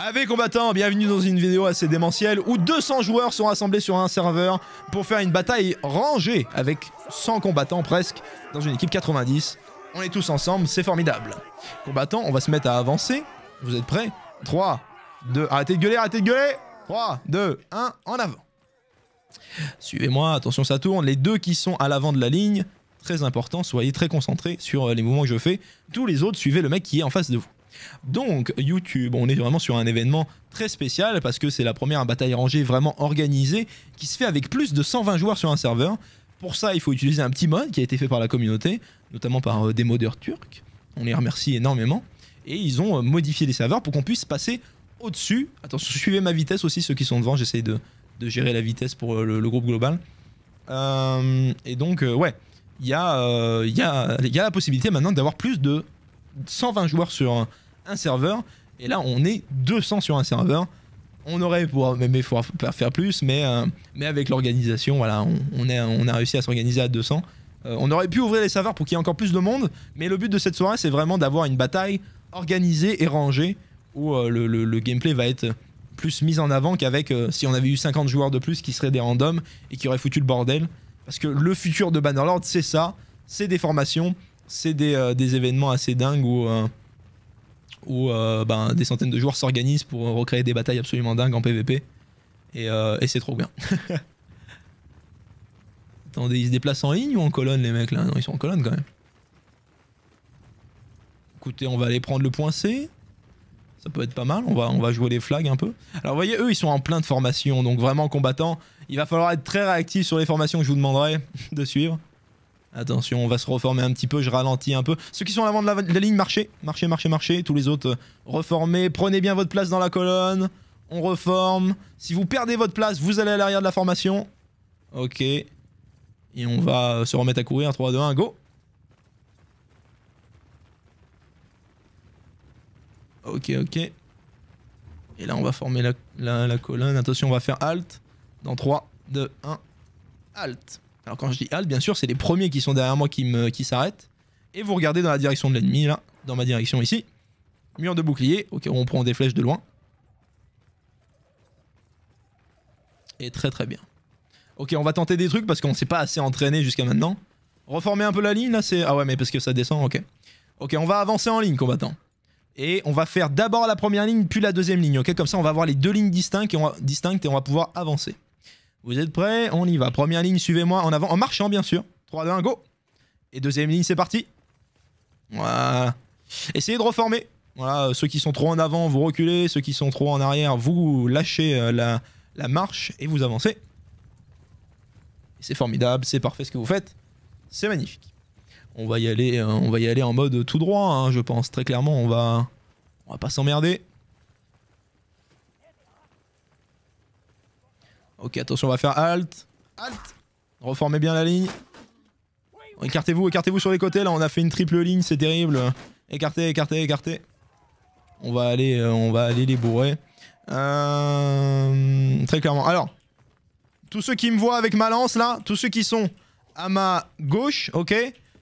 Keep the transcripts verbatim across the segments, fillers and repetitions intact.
Avec combattants, bienvenue dans une vidéo assez démentielle où deux cents joueurs sont rassemblés sur un serveur pour faire une bataille rangée avec cent combattants presque dans une équipe quatre-vingt-dix. On est tous ensemble, c'est formidable. Combattants, on va se mettre à avancer. Vous êtes prêts? trois, deux, arrêtez de gueuler, arrêtez de gueuler. Trois, deux, un, en avant. Suivez-moi, attention ça tourne. Les deux qui sont à l'avant de la ligne, très important, soyez très concentrés sur les mouvements que je fais. Tous les autres, suivez le mec qui est en face de vous. Donc YouTube, on est vraiment sur un événement très spécial parce que c'est la première bataille rangée vraiment organisée qui se fait avec plus de cent vingt joueurs sur un serveur. Pour ça, il faut utiliser un petit mode qui a été fait par la communauté, notamment par euh, des modeurs turcs. On les remercie énormément. Et ils ont euh, modifié les serveurs pour qu'on puisse passer au-dessus. Attention, suivez ma vitesse aussi, ceux qui sont devant, j'essaie de, de gérer la vitesse pour euh, le, le groupe global. Euh, et donc, euh, ouais, il y, euh, y, y a la possibilité maintenant d'avoir plus de cent vingt joueurs sur un, un serveur. Et là, on est deux cents sur un serveur. On aurait pour mais faut faire plus, mais, euh, mais avec l'organisation, voilà, on, on, est, on a réussi à s'organiser à deux cents. Euh, on aurait pu ouvrir les serveurs pour qu'il y ait encore plus de monde, mais le but de cette soirée, c'est vraiment d'avoir une bataille organisée et rangée où euh, le, le, le gameplay va être plus mis en avant qu'avec euh, si on avait eu cinquante joueurs de plus qui seraient des randoms et qui auraient foutu le bordel. Parce que le futur de Bannerlord, c'est ça, c'est des formations, c'est des, euh, des événements assez dingues où... Euh, où euh, ben, des centaines de joueurs s'organisent pour recréer des batailles absolument dingues en P V P. Et, euh, et c'est trop bien. Attendez, ils se déplacent en ligne ou en colonne les mecs là? Non, ils sont en colonne quand même. Écoutez, on va aller prendre le point C. Ça peut être pas mal, on va, on va jouer les flags un peu. Alors vous voyez, eux ils sont en plein de formations, donc vraiment combattants. Il va falloir être très réactif sur les formations que je vous demanderai de suivre. Attention, on va se reformer un petit peu, je ralentis un peu. Ceux qui sont à l'avant de la, de la ligne, marchez, marchez, marchez, marchez. Tous les autres, euh, reformez, prenez bien votre place dans la colonne. On reforme. Si vous perdez votre place, vous allez à l'arrière de la formation. Ok. Et on va euh, se remettre à courir. trois, deux, un, go. Ok, ok. Et là, on va former la, la, la colonne. Attention, on va faire halt. Dans trois, deux, un, halt. Alors quand je dis halt, bien sûr, c'est les premiers qui sont derrière moi qui, qui s'arrêtent. Et vous regardez dans la direction de l'ennemi, là, dans ma direction ici. Mur de bouclier, ok, on prend des flèches de loin. Et très très bien. Ok, on va tenter des trucs parce qu'on ne s'est pas assez entraîné jusqu'à maintenant. Reformer un peu la ligne, là, c'est... Ah ouais, mais parce que ça descend, ok. Ok, on va avancer en ligne, combattant. Et on va faire d'abord la première ligne, puis la deuxième ligne, ok. Comme ça, on va avoir les deux lignes distinctes et on va, distinctes et on va pouvoir avancer. Vous êtes prêts? On y va. Première ligne, suivez-moi en avant, en marchant bien sûr. trois, deux, un, go. Et deuxième ligne, c'est parti. Voilà. Essayez de reformer. Voilà, ceux qui sont trop en avant, vous reculez. Ceux qui sont trop en arrière, vous lâchez la, la marche et vous avancez. C'est formidable, c'est parfait ce que vous faites. C'est magnifique. On va y aller, on va y aller en mode tout droit, hein, je pense. Très clairement, on va, on va pas s'emmerder. Ok, attention, on va faire halt. Halt. Reformez bien la ligne. Écartez-vous, écartez-vous sur les côtés. Là, on a fait une triple ligne, c'est terrible. Écartez, écartez, écartez. On va aller, euh, on va aller les bourrer. Euh, très clairement. Alors, tous ceux qui me voient avec ma lance, là, tous ceux qui sont à ma gauche, ok,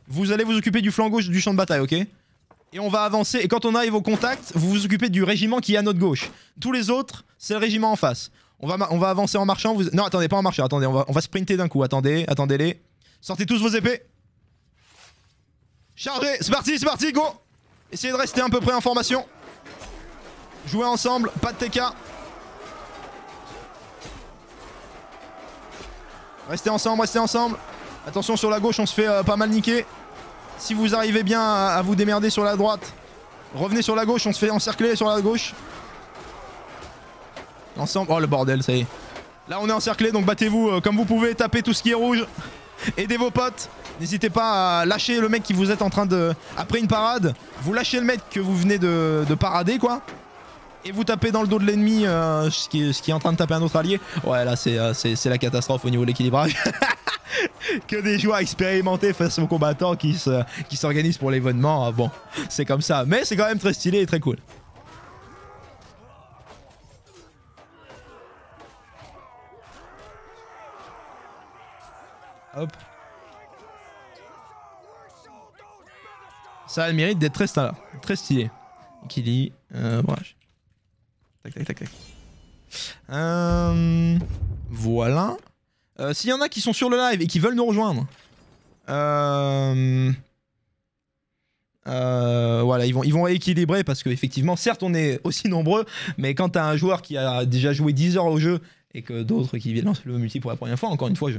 vous allez vous occuper du flanc gauche du champ de bataille, ok. Et on va avancer. Et quand on arrive au contact, vous vous occupez du régiment qui est à notre gauche. Tous les autres, c'est le régiment en face. On va, on va avancer en marchant, vous... non attendez pas en marchant, attendez, on va, on va sprinter d'un coup, attendez, attendez-les. Sortez tous vos épées. Chargez, c'est parti, c'est parti, go. Essayez de rester à peu près en formation. Jouez ensemble, pas de T K. Restez ensemble, restez ensemble. Attention sur la gauche, on se fait euh, pas mal niquer. Si vous arrivez bien à, à vous démerder sur la droite, revenez sur la gauche, on se fait encercler sur la gauche. Ensemble, oh le bordel, ça y est. Là on est encerclé, donc battez-vous euh, comme vous pouvez, tapez tout ce qui est rouge. Aidez vos potes. N'hésitez pas à lâcher le mec qui vous êtes en train de... Après une parade, vous lâchez le mec que vous venez de, de parader quoi. Et vous tapez dans le dos de l'ennemi euh, ce, qui, ce qui est en train de taper un autre allié. Ouais là c'est euh, la catastrophe au niveau de l'équilibrage. Que des joueurs expérimentés face aux combattants qui s'organisent qui pour l'événement. Bon, c'est comme ça, mais c'est quand même très stylé et très cool. Hop. Ça a le mérite d'être très, très stylé. Killy, euh, bref. Tac, tac, tac, tac. Euh, voilà. Euh, s'il y en a qui sont sur le live et qui veulent nous rejoindre, euh, euh, voilà, ils vont, ils vont équilibrer parce qu'effectivement, certes, on est aussi nombreux, mais quand tu as un joueur qui a déjà joué dix heures au jeu et que d'autres qui lancent le multi pour la première fois, encore une fois, je,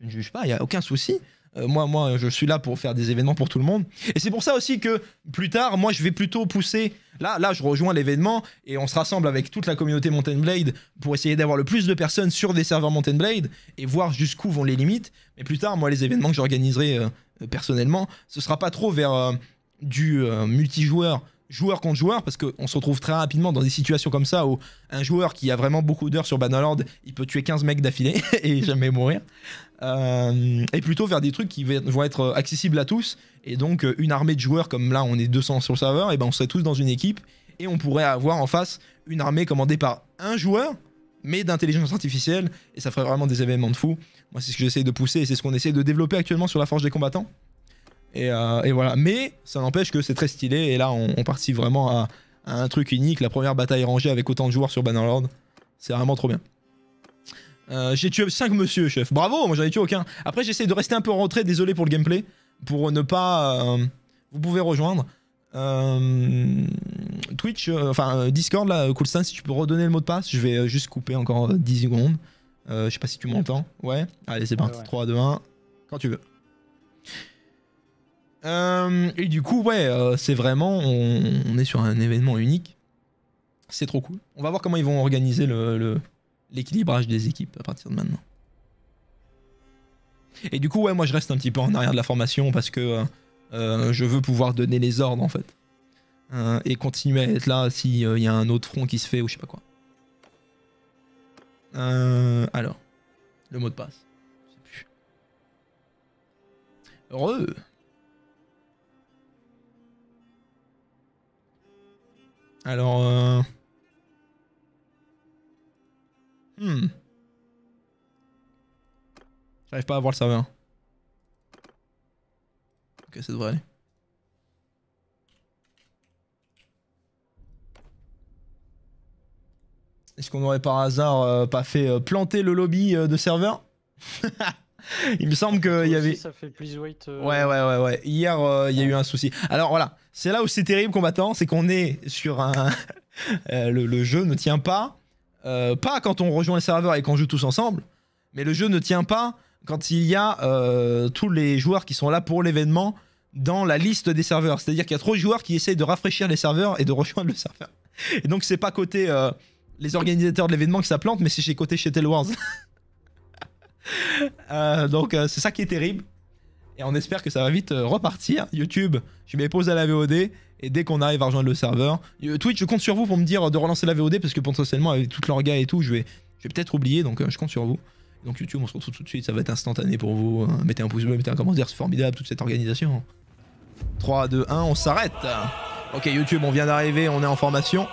je ne juge pas, il n'y a aucun souci. Euh, moi, moi, je suis là pour faire des événements pour tout le monde. Et c'est pour ça aussi que plus tard, moi, je vais plutôt pousser... Là, là je rejoins l'événement et on se rassemble avec toute la communauté Mountain Blade pour essayer d'avoir le plus de personnes sur des serveurs Mountain Blade et voir jusqu'où vont les limites. Mais plus tard, moi, les événements que j'organiserai euh, personnellement, ce ne sera pas trop vers euh, du euh, multijoueur, joueur contre joueur, parce qu'on se retrouve très rapidement dans des situations comme ça où un joueur qui a vraiment beaucoup d'heures sur Bannerlord, il peut tuer quinze mecs d'affilée et jamais mourir. Euh, et plutôt vers des trucs qui vont être accessibles à tous, et donc une armée de joueurs comme là on est deux cents sur le serveur, et ben on serait tous dans une équipe et on pourrait avoir en face une armée commandée par un joueur mais d'intelligence artificielle, et ça ferait vraiment des événements de fou. Moi c'est ce que j'essaie de pousser et c'est ce qu'on essaie de développer actuellement sur la Forge des combattants, et, euh, et voilà, mais ça n'empêche que c'est très stylé et là on, on participe vraiment à, à un truc unique, la première bataille rangée avec autant de joueurs sur Bannerlord, c'est vraiment trop bien. Euh, j'ai tué cinq monsieur, chef. Bravo, moi j'en ai tué aucun. Après, j'essaie de rester un peu en retrait, désolé pour le gameplay. Pour ne pas... Euh, vous pouvez rejoindre. Euh, Twitch, euh, enfin Discord, là, Coolstan, si tu peux redonner le mot de passe. Je vais juste couper encore dix secondes. Euh, je sais pas si tu m'entends. Ouais, allez, c'est parti. Ouais, ouais. trois, deux, un. Quand tu veux. Euh, et du coup, ouais, euh, c'est vraiment... On, on est sur un événement unique. C'est trop cool. On va voir comment ils vont organiser le... le l'équilibrage des équipes à partir de maintenant. Et du coup, ouais, moi je reste un petit peu en arrière de la formation parce que euh, je veux pouvoir donner les ordres en fait. Euh, et continuer à être là s'il euh, y a un autre front qui se fait ou je sais pas quoi. Euh, alors, le mot de passe. Je sais plus. Heureux. Alors... Euh Hmm. J'arrive pas à voir le serveur. Ok, ça devrait aller. Est-ce qu'on aurait par hasard euh, pas fait euh, planter le lobby euh, de serveur? Il me semble qu'il y avait... Ça fait please wait, euh... Ouais, ouais, ouais, ouais. Hier, il euh, y a ouais. eu un souci. Alors voilà, c'est là où c'est terrible, combattant, c'est qu'on est sur un... euh, le, le jeu ne tient pas. Euh, pas quand on rejoint les serveurs et qu'on joue tous ensemble, mais le jeu ne tient pas quand il y a euh, tous les joueurs qui sont là pour l'événement dans la liste des serveurs. C'est-à-dire qu'il y a trop de joueurs qui essayent de rafraîchir les serveurs et de rejoindre le serveur. Et donc c'est pas côté euh, les organisateurs de l'événement que ça plante, mais c'est chez côté chez TaleWorlds. euh, donc euh, c'est ça qui est terrible. Et on espère que ça va vite euh, repartir. YouTube, je mets pause à la V O D. Et dès qu'on arrive à rejoindre le serveur... Twitch, je compte sur vous pour me dire de relancer la V O D, parce que potentiellement, avec toute l'orga et tout, je vais, je vais peut-être oublier, donc euh, je compte sur vous. Donc YouTube, on se retrouve tout de suite, ça va être instantané pour vous. Hein. Mettez un pouce bleu, mettez un commentaire, c'est formidable, toute cette organisation. trois, deux, un, on s'arrête. Ok, YouTube, on vient d'arriver, on est en formation.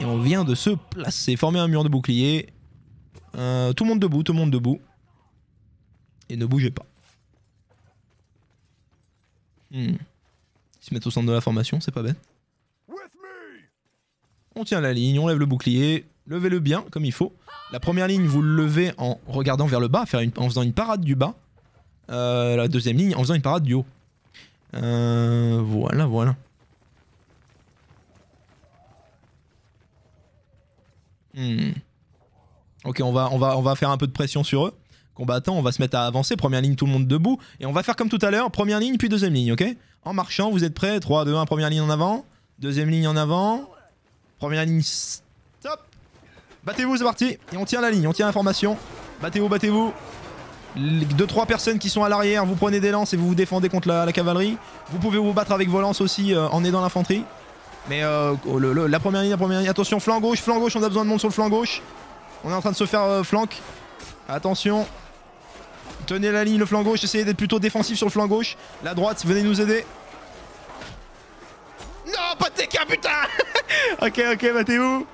Et on vient de se placer, former un mur de bouclier. Euh, tout le monde debout, tout le monde debout. Et ne bougez pas. Hmm. Ils se mettent au centre de la formation, c'est pas bête. On tient la ligne, on lève le bouclier, levez-le bien comme il faut. La première ligne, vous le levez en regardant vers le bas, faire une, en faisant une parade du bas. Euh, la deuxième ligne, en faisant une parade du haut. Euh, voilà, voilà. Hmm. Ok, on va, on, va, on va faire un peu de pression sur eux. Combattants, on va se mettre à avancer. Première ligne, tout le monde debout. Et on va faire comme tout à l'heure, première ligne, puis deuxième ligne, ok? En marchant, vous êtes prêts? trois, deux, un, première ligne en avant. Deuxième ligne en avant. Première ligne, stop. Battez-vous, c'est parti. Et on tient la ligne, on tient la formation. Battez-vous, battez-vous. deux trois personnes qui sont à l'arrière, vous prenez des lances et vous vous défendez contre la, la cavalerie. Vous pouvez vous battre avec vos lances aussi euh, en aidant l'infanterie. Mais euh, le, le, la première ligne, la première ligne. Attention, flanc gauche, flanc gauche, on a besoin de monde sur le flanc gauche. On est en train de se faire euh, flank. Attention. Tenez la ligne, le flanc gauche, essayez d'être plutôt défensif sur le flanc gauche. La droite, venez nous aider. Non, pas de T K, putain. Ok, ok, battez-vous.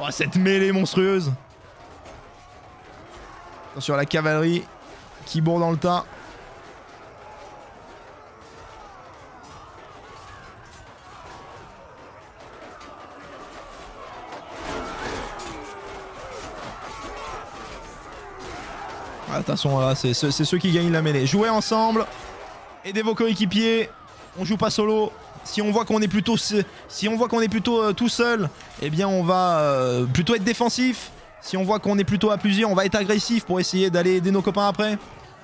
Oh, cette mêlée monstrueuse. Attention à la cavalerie qui bourre dans le tas. Attention, là, c'est ceux qui gagnent la mêlée. Jouez ensemble, aidez vos coéquipiers, on joue pas solo. Si on voit qu'on est plutôt, si on voit qu'on est plutôt euh, tout seul, eh bien on va euh, plutôt être défensif. Si on voit qu'on est plutôt à plusieurs, on va être agressif pour essayer d'aller aider nos copains après.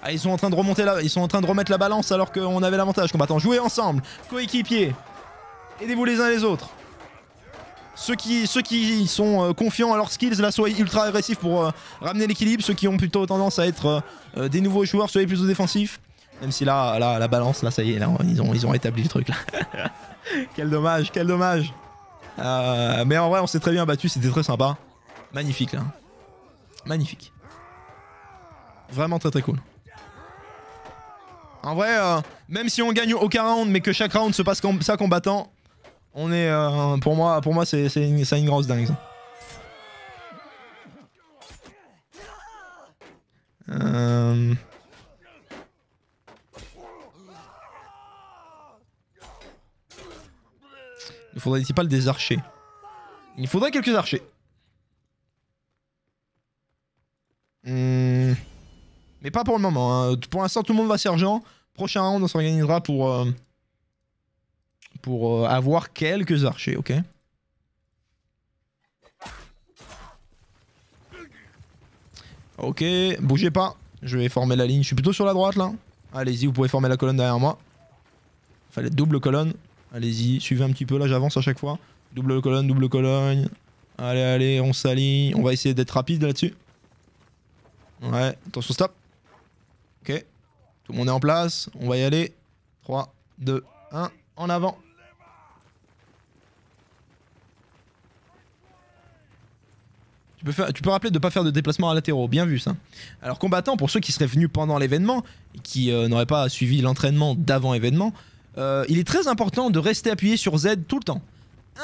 Ah, ils sont en train de remonter la, ils sont en train de remettre la balance alors qu'on avait l'avantage combattant. Jouez ensemble, coéquipiers, aidez-vous les uns les autres. Ceux qui, ceux qui sont euh, confiants à leurs skills, là, soyez ultra agressifs pour euh, ramener l'équilibre. Ceux qui ont plutôt tendance à être euh, des nouveaux joueurs, soyez plutôt défensifs. Même si là, là, la balance, là, ça y est, là, ils ont, ils ont rétabli le truc, là. Quel dommage, quel dommage. Euh, mais en vrai, on s'est très bien battu, c'était très sympa. Magnifique, là. Magnifique. Vraiment très, très cool. En vrai, euh, même si on gagne aucun round, mais que chaque round se passe comme ça combattant, on est, euh, pour moi, pour moi c'est une, une grosse dingue, ça. Euh... Il faudrait-il pas des archers? Il faudrait quelques archers. Mmh. Mais pas pour le moment. Hein. Pour l'instant, tout le monde va sergent. Prochain round, on s'organisera pour euh, pour euh, avoir quelques archers, ok? Ok, bougez pas. Je vais former la ligne. Je suis plutôt sur la droite là. Allez-y, vous pouvez former la colonne derrière moi. Fallait double colonne. Allez-y, suivez un petit peu, là j'avance à chaque fois. Double colonne, double colonne. Allez, allez, on s'allie. On va essayer d'être rapide là-dessus. Ouais, attention, stop. Ok, tout le monde est en place. On va y aller. trois, deux, un, en avant. Tu peux, faire, tu peux rappeler de ne pas faire de déplacements latéraux, bien vu ça. Alors combattant, pour ceux qui seraient venus pendant l'événement, et qui euh, n'auraient pas suivi l'entraînement d'avant événement, Euh, il est très important de rester appuyé sur Z tout le temps.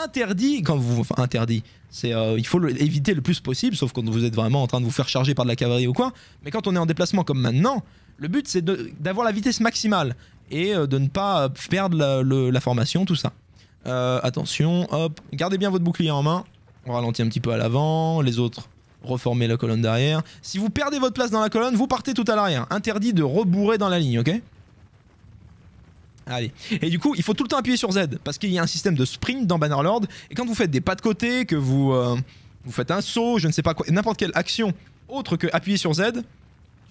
Interdit, quand vous... Enfin, interdit. C'est, euh, il faut le, éviter le plus possible, sauf quand vous êtes vraiment en train de vous faire charger par de la cavalerie ou quoi. Mais quand on est en déplacement comme maintenant, le but c'est d'avoir la vitesse maximale et euh, de ne pas perdre la, le, la formation, tout ça. Euh, attention, hop. Gardez bien votre bouclier en main. On ralentit un petit peu à l'avant. Les autres, reformez la colonne derrière. Si vous perdez votre place dans la colonne, vous partez tout à l'arrière. Interdit de rebourrer dans la ligne, ok ? Allez. Et du coup, il faut tout le temps appuyer sur Z parce qu'il y a un système de sprint dans Bannerlord. Et quand vous faites des pas de côté, que vous, euh, vous faites un saut, je ne sais pas quoi, n'importe quelle action autre que appuyer sur Z,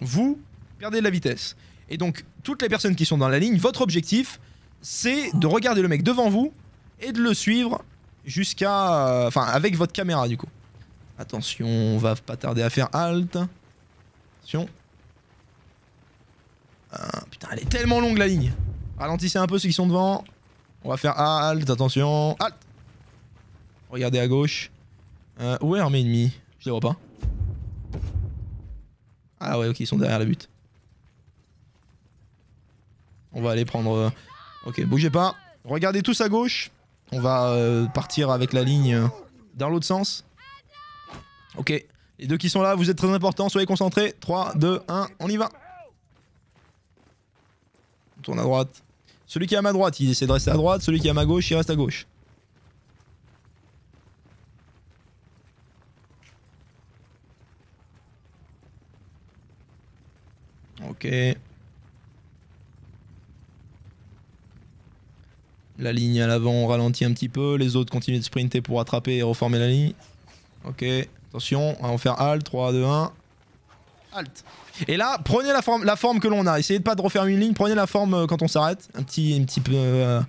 vous perdez de la vitesse. Et donc, toutes les personnes qui sont dans la ligne, votre objectif, c'est de regarder le mec devant vous et de le suivre jusqu'à... Enfin, euh, avec votre caméra, du coup. Attention, on va pas tarder à faire halt. Attention. Ah, putain, elle est tellement longue, la ligne. Ralentissez un peu ceux qui sont devant. On va faire halt, attention. Halt. Regardez à gauche. Euh, où est l'armée ennemie? Je les vois pas. Ah ouais, ok, ils sont derrière la butte. On va aller prendre... Ok, bougez pas. Regardez tous à gauche. On va euh, partir avec la ligne dans l'autre sens. Ok, les deux qui sont là, vous êtes très importants, soyez concentrés. trois, deux, un, on y va. Tourne à droite. Celui qui est à ma droite, il essaie de rester à droite. Celui qui est à ma gauche, il reste à gauche. Ok. La ligne à l'avant, on ralentit un petit peu. Les autres continuent de sprinter pour attraper et reformer la ligne. Ok, attention, on va faire halt. trois, deux, un. Halt. Et là, prenez la forme, la forme que l'on a. Essayez de pas de refaire une ligne. Prenez la forme euh, quand on s'arrête. Un petit, un petit peu euh,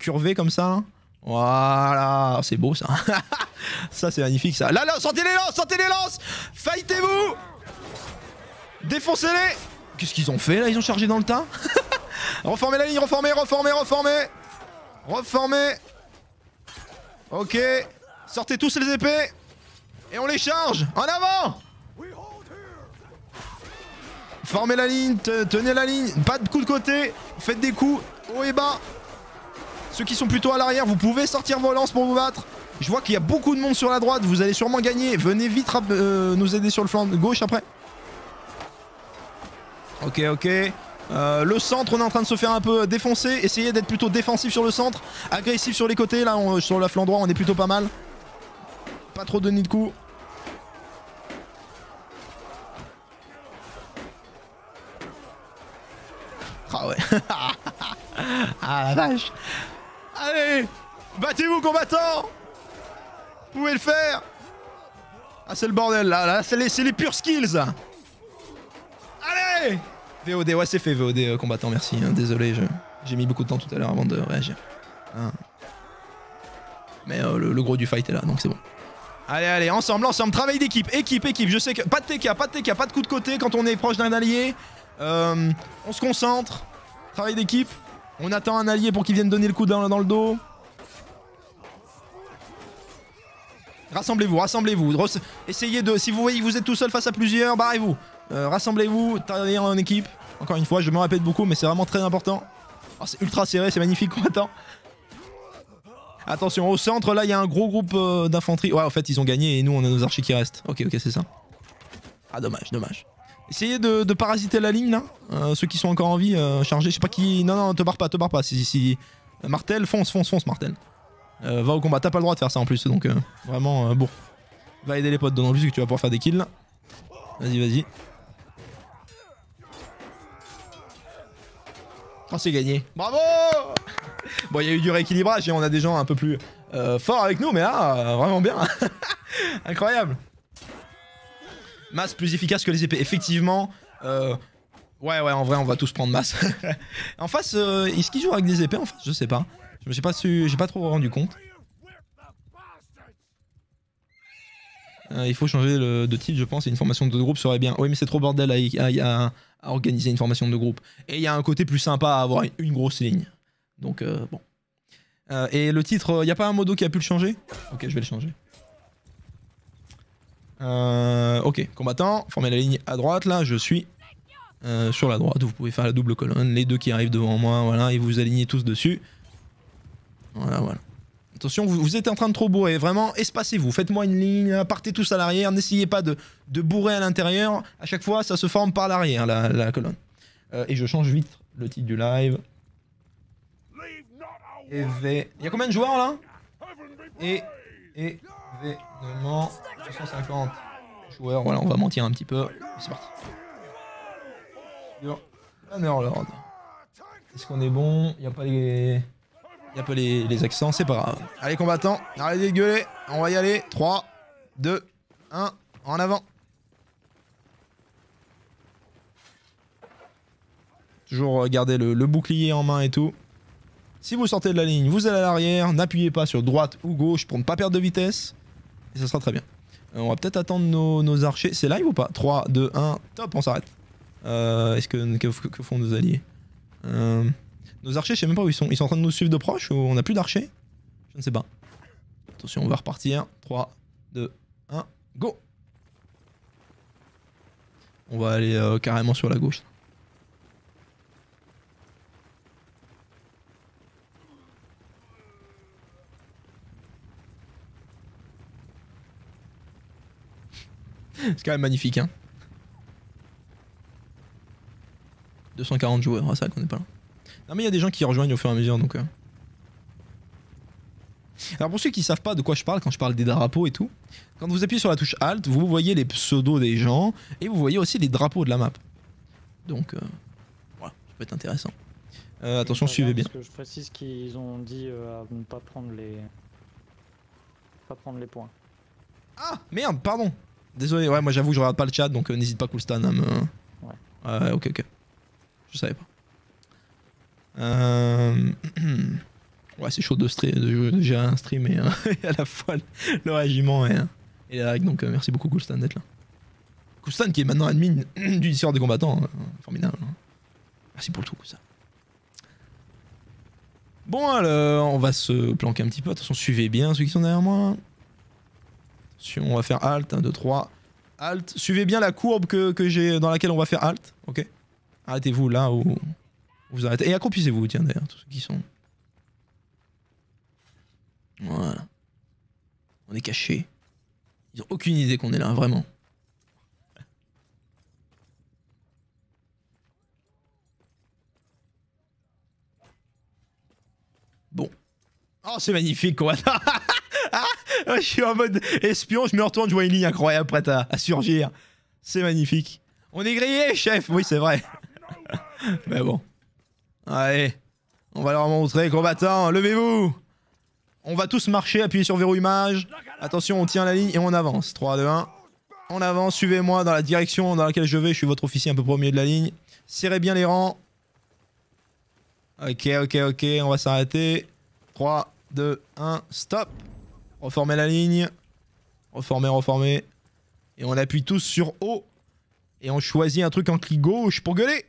curvé comme ça. Là. Voilà, c'est beau ça. Ça c'est magnifique ça. Là, là, sentez les lances, sentez les lances. Fightez-vous. Défoncez-les. Qu'est-ce qu'ils ont fait là? Ils ont chargé dans le tas. Reformez la ligne, reformez, reformez, reformez, reformez. Ok. Sortez tous les épées et on les charge. En avant. Formez la ligne, tenez la ligne, pas de coups de côté, faites des coups haut et bas. Ceux qui sont plutôt à l'arrière, vous pouvez sortir vos lances pour vous battre. Je vois qu'il y a beaucoup de monde sur la droite, vous allez sûrement gagner. Venez vite euh, nous aider sur le flanc gauche après. Ok, ok. Euh, le centre, on est en train de se faire un peu défoncer. Essayez d'être plutôt défensif sur le centre, agressif sur les côtés. Là, on, sur le flanc droit, on est plutôt pas mal. Pas trop donner de coups. Ah ouais. Ah la vache. Allez, battez-vous combattants. Vous pouvez le faire. Ah c'est le bordel là, là c'est les, les purs skills. Allez V O D, ouais c'est fait V O D euh, combattant, merci. Hein, désolé, j'ai mis beaucoup de temps tout à l'heure avant de réagir. Hein. Mais euh, le, le gros du fight est là, donc c'est bon. Allez, allez, ensemble, ensemble, travail d'équipe, équipe, équipe, je sais que... Pas de T K, pas de T K, pas de coup de côté quand on est proche d'un allié. Euh, on se concentre, travail d'équipe. On attend un allié pour qu'il vienne donner le coup dans, dans le dos. Rassemblez-vous, rassemblez-vous. Essayez de... Si vous voyez que vous êtes tout seul face à plusieurs, barrez-vous. Euh, rassemblez-vous, travaillez en équipe. Encore une fois, je me répète beaucoup, mais c'est vraiment très important. Oh, c'est ultra serré, c'est magnifique qu'on attend. Attention, au centre, là, il y a un gros groupe euh, d'infanterie. Ouais, en fait, ils ont gagné et nous, on a nos archers qui restent. Ok, ok, c'est ça. Ah, dommage, dommage. Essayez de, de parasiter la ligne, là. Euh, ceux qui sont encore en vie, euh, chargez. Je sais pas qui... Non, non, te barre pas, te barre pas. Si, si... Martel, fonce, fonce, fonce, Martel. Euh, va au combat. T'as pas le droit de faire ça, en plus. Donc, euh, vraiment, euh, bon. Va aider les potes, d'autant plus que tu vas pouvoir faire des kills, là. Vas-y, vas-y. Oh, c'est gagné. Bravo. Bon, il y a eu du rééquilibrage et on a des gens un peu plus euh, forts avec nous, mais là, euh, vraiment bien. Incroyable. Masse plus efficace que les épées. Effectivement, euh, ouais, ouais, en vrai, on va tous prendre masse. En face, euh, est-ce qu'ils jouent avec des épées en face? Je sais pas. Je me suis pas su, j'ai pas trop rendu compte. Euh, il faut changer le, de type, je pense, et une formation de groupe serait bien. Oui, mais c'est trop bordel à, à, à, à organiser une formation de groupe. Et il y a un côté plus sympa à avoir une, une grosse ligne. Donc euh, bon. Euh, et le titre, il n'y a pas un modo qui a pu le changer? Ok, je vais le changer. Euh, ok, combattant, formez la ligne à droite, là je suis euh, sur la droite. Vous pouvez faire la double colonne, les deux qui arrivent devant moi, voilà, et vous vous alignez tous dessus. Voilà, voilà. Attention, vous, vous êtes en train de trop bourrer, vraiment, espacez-vous, faites-moi une ligne, partez tous à l'arrière, n'essayez pas de, de bourrer à l'intérieur, à chaque fois ça se forme par l'arrière, la, la colonne. Euh, et je change vite le titre du live. Il y a combien de joueurs là? Et événement deux cent cinquante joueurs. Voilà, on va mentir un petit peu. C'est parti. Sur Bannerlord. Est-ce qu'on est bon? Il n'y a pas les... Il n'y a pas les, les accents, c'est pas grave. Allez combattants, arrêtez de gueuler. On va y aller. trois, deux, un, en avant. Toujours garder le, le bouclier en main et tout. Si vous sortez de la ligne, vous allez à l'arrière, n'appuyez pas sur droite ou gauche pour ne pas perdre de vitesse. Et ça sera très bien. Euh, on va peut-être attendre nos, nos archers. C'est live ou pas? trois, deux, un, top, on s'arrête. Euh, Est-ce que, que, que font nos alliés? euh, Nos archers, je sais même pas où ils sont. Ils sont en train de nous suivre de proche ou on n'a plus d'archers? Je ne sais pas. Attention, on va repartir. trois, deux, un, go! On va aller euh, carrément sur la gauche. C'est quand même magnifique, hein. deux cent quarante joueurs, c'est vrai qu'on est pas là. Non mais il y a des gens qui rejoignent au fur et à mesure, donc... Euh... Alors pour ceux qui savent pas de quoi je parle quand je parle des drapeaux et tout, quand vous appuyez sur la touche Alt, vous voyez les pseudos des gens, et vous voyez aussi les drapeaux de la map. Donc, euh... voilà, ça peut être intéressant. Euh, attention, suivez bien. Parce que je précise qu'ils ont dit euh, à ne pas prendre les... pas prendre les points. Ah, merde, pardon. Désolé, ouais, moi j'avoue que je regarde pas le chat, donc euh, n'hésite pas Coolstan à me... Ouais. Euh, ok, ok. Je savais pas. Euh... ouais, c'est chaud de, de, de gérer un stream et, euh, et à la fois le régiment et, et les règles, donc euh, merci beaucoup Coolstan d'être là. Coolstan qui est maintenant admin du Discord des combattants, euh, formidable. Hein. Merci pour le tout, Coolstan. Bon, alors, on va se planquer un petit peu, attention, suivez bien ceux qui sont derrière moi. On va faire Alt, un, deux, trois, Alt, suivez bien la courbe que, que j'ai dans laquelle on va faire Alt, ok. Arrêtez-vous là où vous arrêtez, et accroupissez-vous, tiens d'ailleurs, tous ceux qui sont... Voilà. On est cachés. Ils ont aucune idée qu'on est là, vraiment. Bon. Oh, c'est magnifique, quoi. Je suis en mode espion, je me retourne, je vois une ligne incroyable prête à, à surgir. C'est magnifique. On est grillé, chef. Oui, c'est vrai. Mais bon, Allez, on va leur montrer, combattants, levez-vous. On va tous marcher, appuyer sur verrou image. Attention, on tient la ligne et on avance. trois, deux, un. On avance, suivez-moi dans la direction dans laquelle je vais. Je suis votre officier un peu premier de la ligne. Serrez bien les rangs. Ok, ok, ok, on va s'arrêter. trois, deux, un, stop. Reformez la ligne. Reformez, reformez. Et on appuie tous sur O. Et on choisit un truc en clic gauche pour gueuler.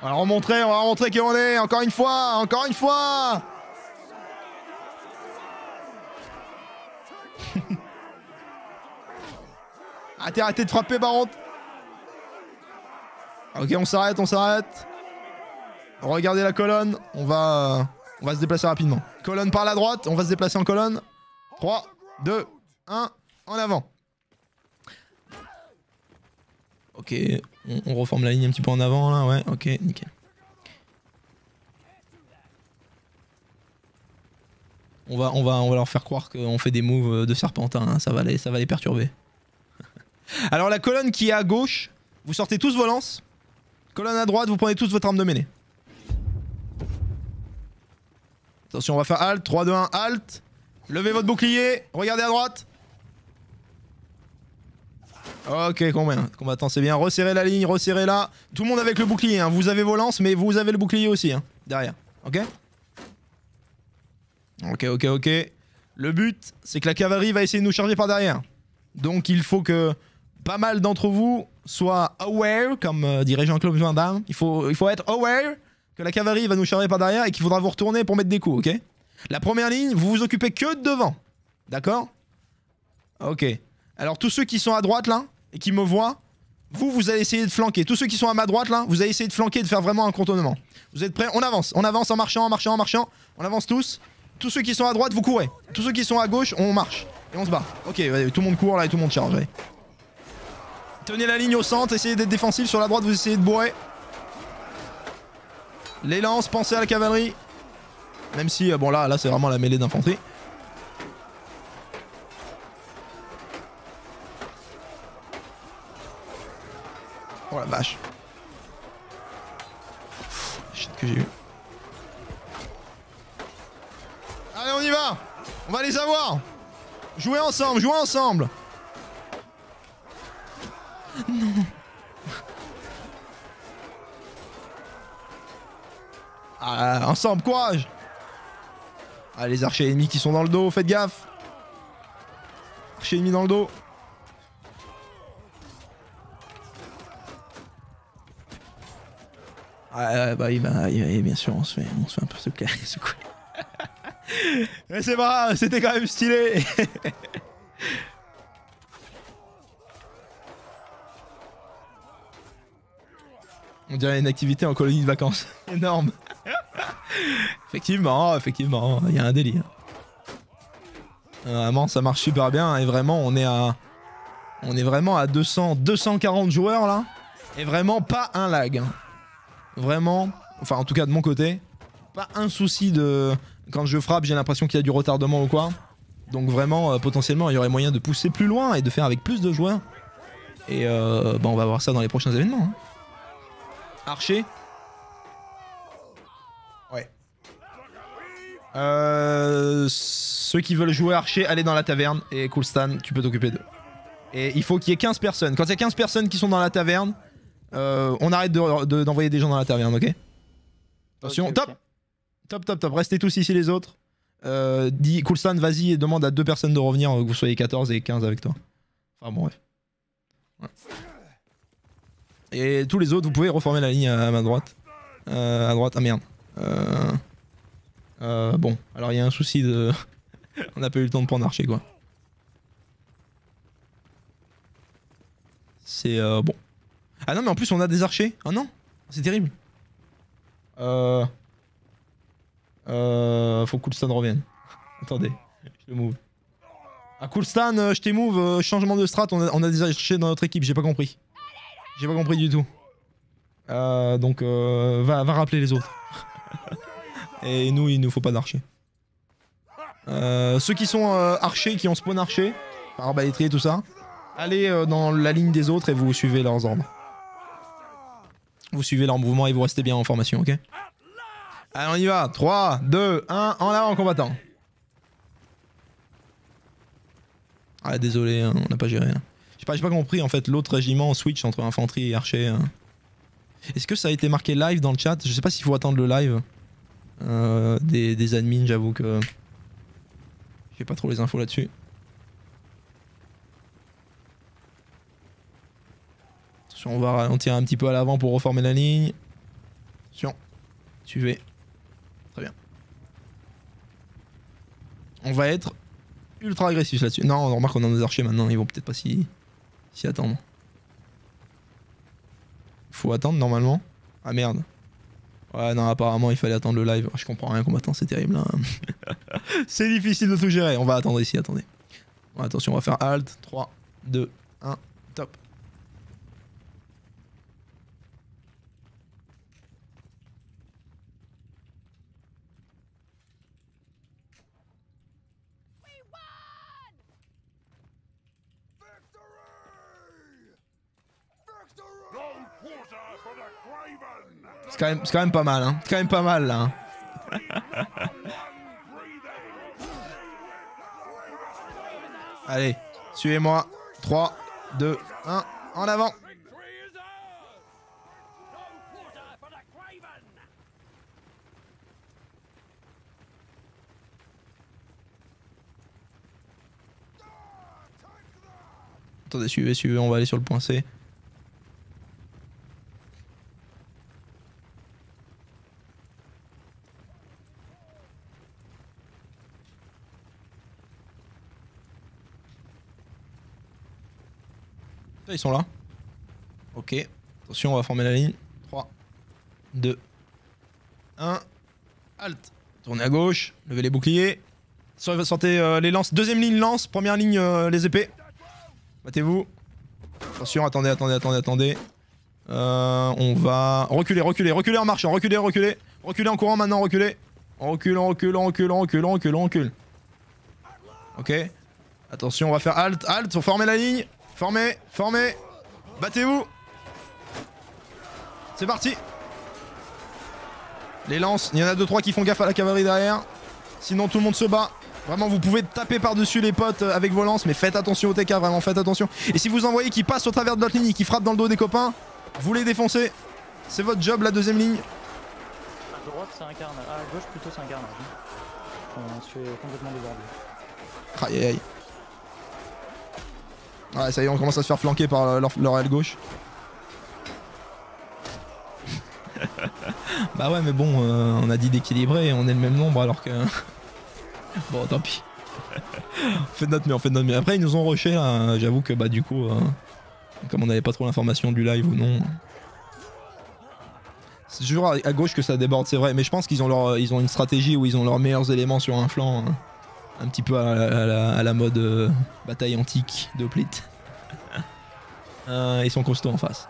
On va remontrer, on va remontrer qui on est. Encore une fois, encore une fois. Arrêtez, arrêtez de frapper, Baron. Ok, on s'arrête, on s'arrête. Regardez la colonne. On va, on va se déplacer rapidement. Colonne par la droite, on va se déplacer en colonne. trois, deux, un, en avant. Ok, on, on reforme la ligne un petit peu en avant là, ouais, ok, nickel. On va, on va, on va leur faire croire qu'on fait des moves de serpentin, hein, ça va les, ça va les perturber. Alors la colonne qui est à gauche, vous sortez tous vos lances. Colonne à droite, vous prenez tous votre arme de mêlée. Attention, on va faire halt, trois, deux, un, halt. Levez votre bouclier, regardez à droite. Ok, combien combattant, c'est bien. Resserrez la ligne, resserrez là. Tout le monde avec le bouclier, hein. Vous avez vos lances, mais vous avez le bouclier aussi, hein, derrière. Ok. Ok, ok, ok. Le but, c'est que la cavalerie va essayer de nous charger par derrière. Donc il faut que pas mal d'entre vous soient aware, comme euh, dirait Jean-Claude Van Damme. Il faut, il faut être aware que la cavalerie va nous charger par derrière et qu'il faudra vous retourner pour mettre des coups, ok? La première ligne, vous vous occupez que de devant. D'accord? Ok. Alors tous ceux qui sont à droite là, et qui me voient, vous, vous allez essayer de flanquer. Tous ceux qui sont à ma droite là, vous allez essayer de flanquer et de faire vraiment un contournement. Vous êtes prêts? On avance. On avance en marchant, en marchant, en marchant. On avance tous. Tous ceux qui sont à droite, vous courez. Tous ceux qui sont à gauche, on marche. Et on se bat. Ok, allez, tout le monde court là et tout le monde charge. Allez. Tenez la ligne au centre, essayez d'être défensif. Sur la droite, vous essayez de bourrer. Les lances, pensez à la cavalerie. Même si, euh, bon là, là c'est vraiment la mêlée d'infanterie. Oh la vache. Pff, shit que j'ai eu. Allez, on y va. On va les avoir. Jouez ensemble, jouez ensemble. Non. Ah, ensemble, courage. Ah, les archers ennemis qui sont dans le dos, faites gaffe. Archers ennemis dans le dos. Ah bah il va, il va bien sûr on se fait, on se fait un peu se calmer, ce coup. Mais c'est pas grave, c'était quand même stylé. On dirait une activité en colonie de vacances. Énorme. Effectivement, effectivement, il y a un délire. Vraiment, ça marche super bien et vraiment, on est à, on est vraiment à deux cents, deux cent quarante joueurs là et vraiment pas un lag. Vraiment, enfin en tout cas de mon côté, pas un souci de quand je frappe, j'ai l'impression qu'il y a du retardement ou quoi. Donc vraiment, euh, potentiellement, il y aurait moyen de pousser plus loin et de faire avec plus de joueurs. Et euh, bah, on va voir ça dans les prochains événements. Hein. Archer. Euh, ceux qui veulent jouer archer, allez dans la taverne et Coolstan, tu peux t'occuper d'eux. Et il faut qu'il y ait quinze personnes. Quand il y a quinze personnes qui sont dans la taverne, euh, on arrête de, de, d'envoyer des gens dans la taverne, ok? Attention, okay, top okay. Top, top, top, restez tous ici les autres. Euh, dis, Coolstan, vas-y et demande à deux personnes de revenir, que vous soyez quatorze et quinze avec toi. Enfin bon, bref. Ouais. Et tous les autres, vous pouvez reformer la ligne à ma droite. Euh, à droite, ah merde. Euh... Euh, bon, alors il y a un souci de... On n'a pas eu le temps de prendre archer quoi. C'est euh, bon. Ah non mais en plus on a des archers. Oh non, c'est terrible. Euh... Euh... Faut que Coolstan revienne. Attendez, je te move. Ah Coolstan, je te move, euh, changement de strat, on a, on a des archers dans notre équipe, j'ai pas compris. J'ai pas compris du tout. Euh, donc euh, va, va rappeler les autres. Et nous, il nous faut pas d'archers. Euh, ceux qui sont euh, archers, qui ont spawn archers, par arbalétrier, tout ça, allez euh, dans la ligne des autres et vous suivez leurs ordres. Vous suivez leur mouvement et vous restez bien en formation, ok? Allez, on y va. trois, deux, un, en avant, combattant. Ah, désolé, on n'a pas géré. J'ai pas, pas compris, en fait, l'autre régiment switch entre infanterie et archer. Est-ce que ça a été marqué live dans le chat? Je sais pas s'il faut attendre le live euh, des, des admins, j'avoue que... J'ai pas trop les infos là-dessus. Attention, on va ralentir un petit peu à l'avant pour reformer la ligne. Attention, suivez. Très bien. On va être ultra agressif là-dessus. Non, on remarque qu'on a nos archers maintenant, ils vont peut-être pas s'y s'y attendre. Faut attendre normalement. Ah merde. Ouais, non, apparemment il fallait attendre le live. Je comprends rien, combattant, c'est terrible là. C'est difficile de tout gérer. On va attendre ici, attendez. Bon, attention, on va faire halt. trois, deux, un, top. C'est quand, quand même pas mal, hein. C'est quand même pas mal, là. Hein. Allez, suivez-moi. trois, deux, un, en avant. Attendez, suivez, suivez, on va aller sur le point C. Ils sont là. Ok. Attention, on va former la ligne. trois, deux, un. Halt. Tournez à gauche. Levez les boucliers. Sortez euh, les lances. Deuxième ligne, lance. Première ligne, euh, les épées. Battez-vous. Attention, attendez, attendez, attendez, attendez. Euh, on va... Reculer, reculer, reculer en marchant. Reculer, reculer. Reculer en courant maintenant, reculer. On recule, on recule, on recule, on recule, on recule, on recule. Ok. Attention, on va faire halt, halt. Faut former la ligne. Formez, formez, battez-vous. C'est parti. Les lances, il y en a deux trois qui font gaffe à la cavalerie derrière. Sinon tout le monde se bat. Vraiment, vous pouvez taper par-dessus les potes avec vos lances, mais faites attention au T K, vraiment faites attention. Et si vous en voyez qui passe au travers de l'autre ligne et qui frappe dans le dos des copains, vous les défoncez. C'est votre job, la deuxième ligne. À droite c'est un carnage, à gauche plutôt c'est un carnage. On se fait complètement débordé. Aïe aïe aïe. Ouais, ça y est, on commence à se faire flanquer par leur, leur aile gauche. Bah ouais, mais bon, euh, on a dit d'équilibrer et on est le même nombre alors que... Bon, tant pis. On fait de notre mieux, on fait de notre mieux. Après, ils nous ont rushé là, j'avoue que bah du coup, euh, comme on n'avait pas trop l'information du live ou non... C'est toujours à, à gauche que ça déborde, c'est vrai, mais je pense qu'ils ont, leur, ils ont une stratégie où ils ont leurs meilleurs éléments sur un flanc. Hein. Un petit peu à la, à la, à la mode euh, bataille antique de Plith. euh, ils sont costauds en face.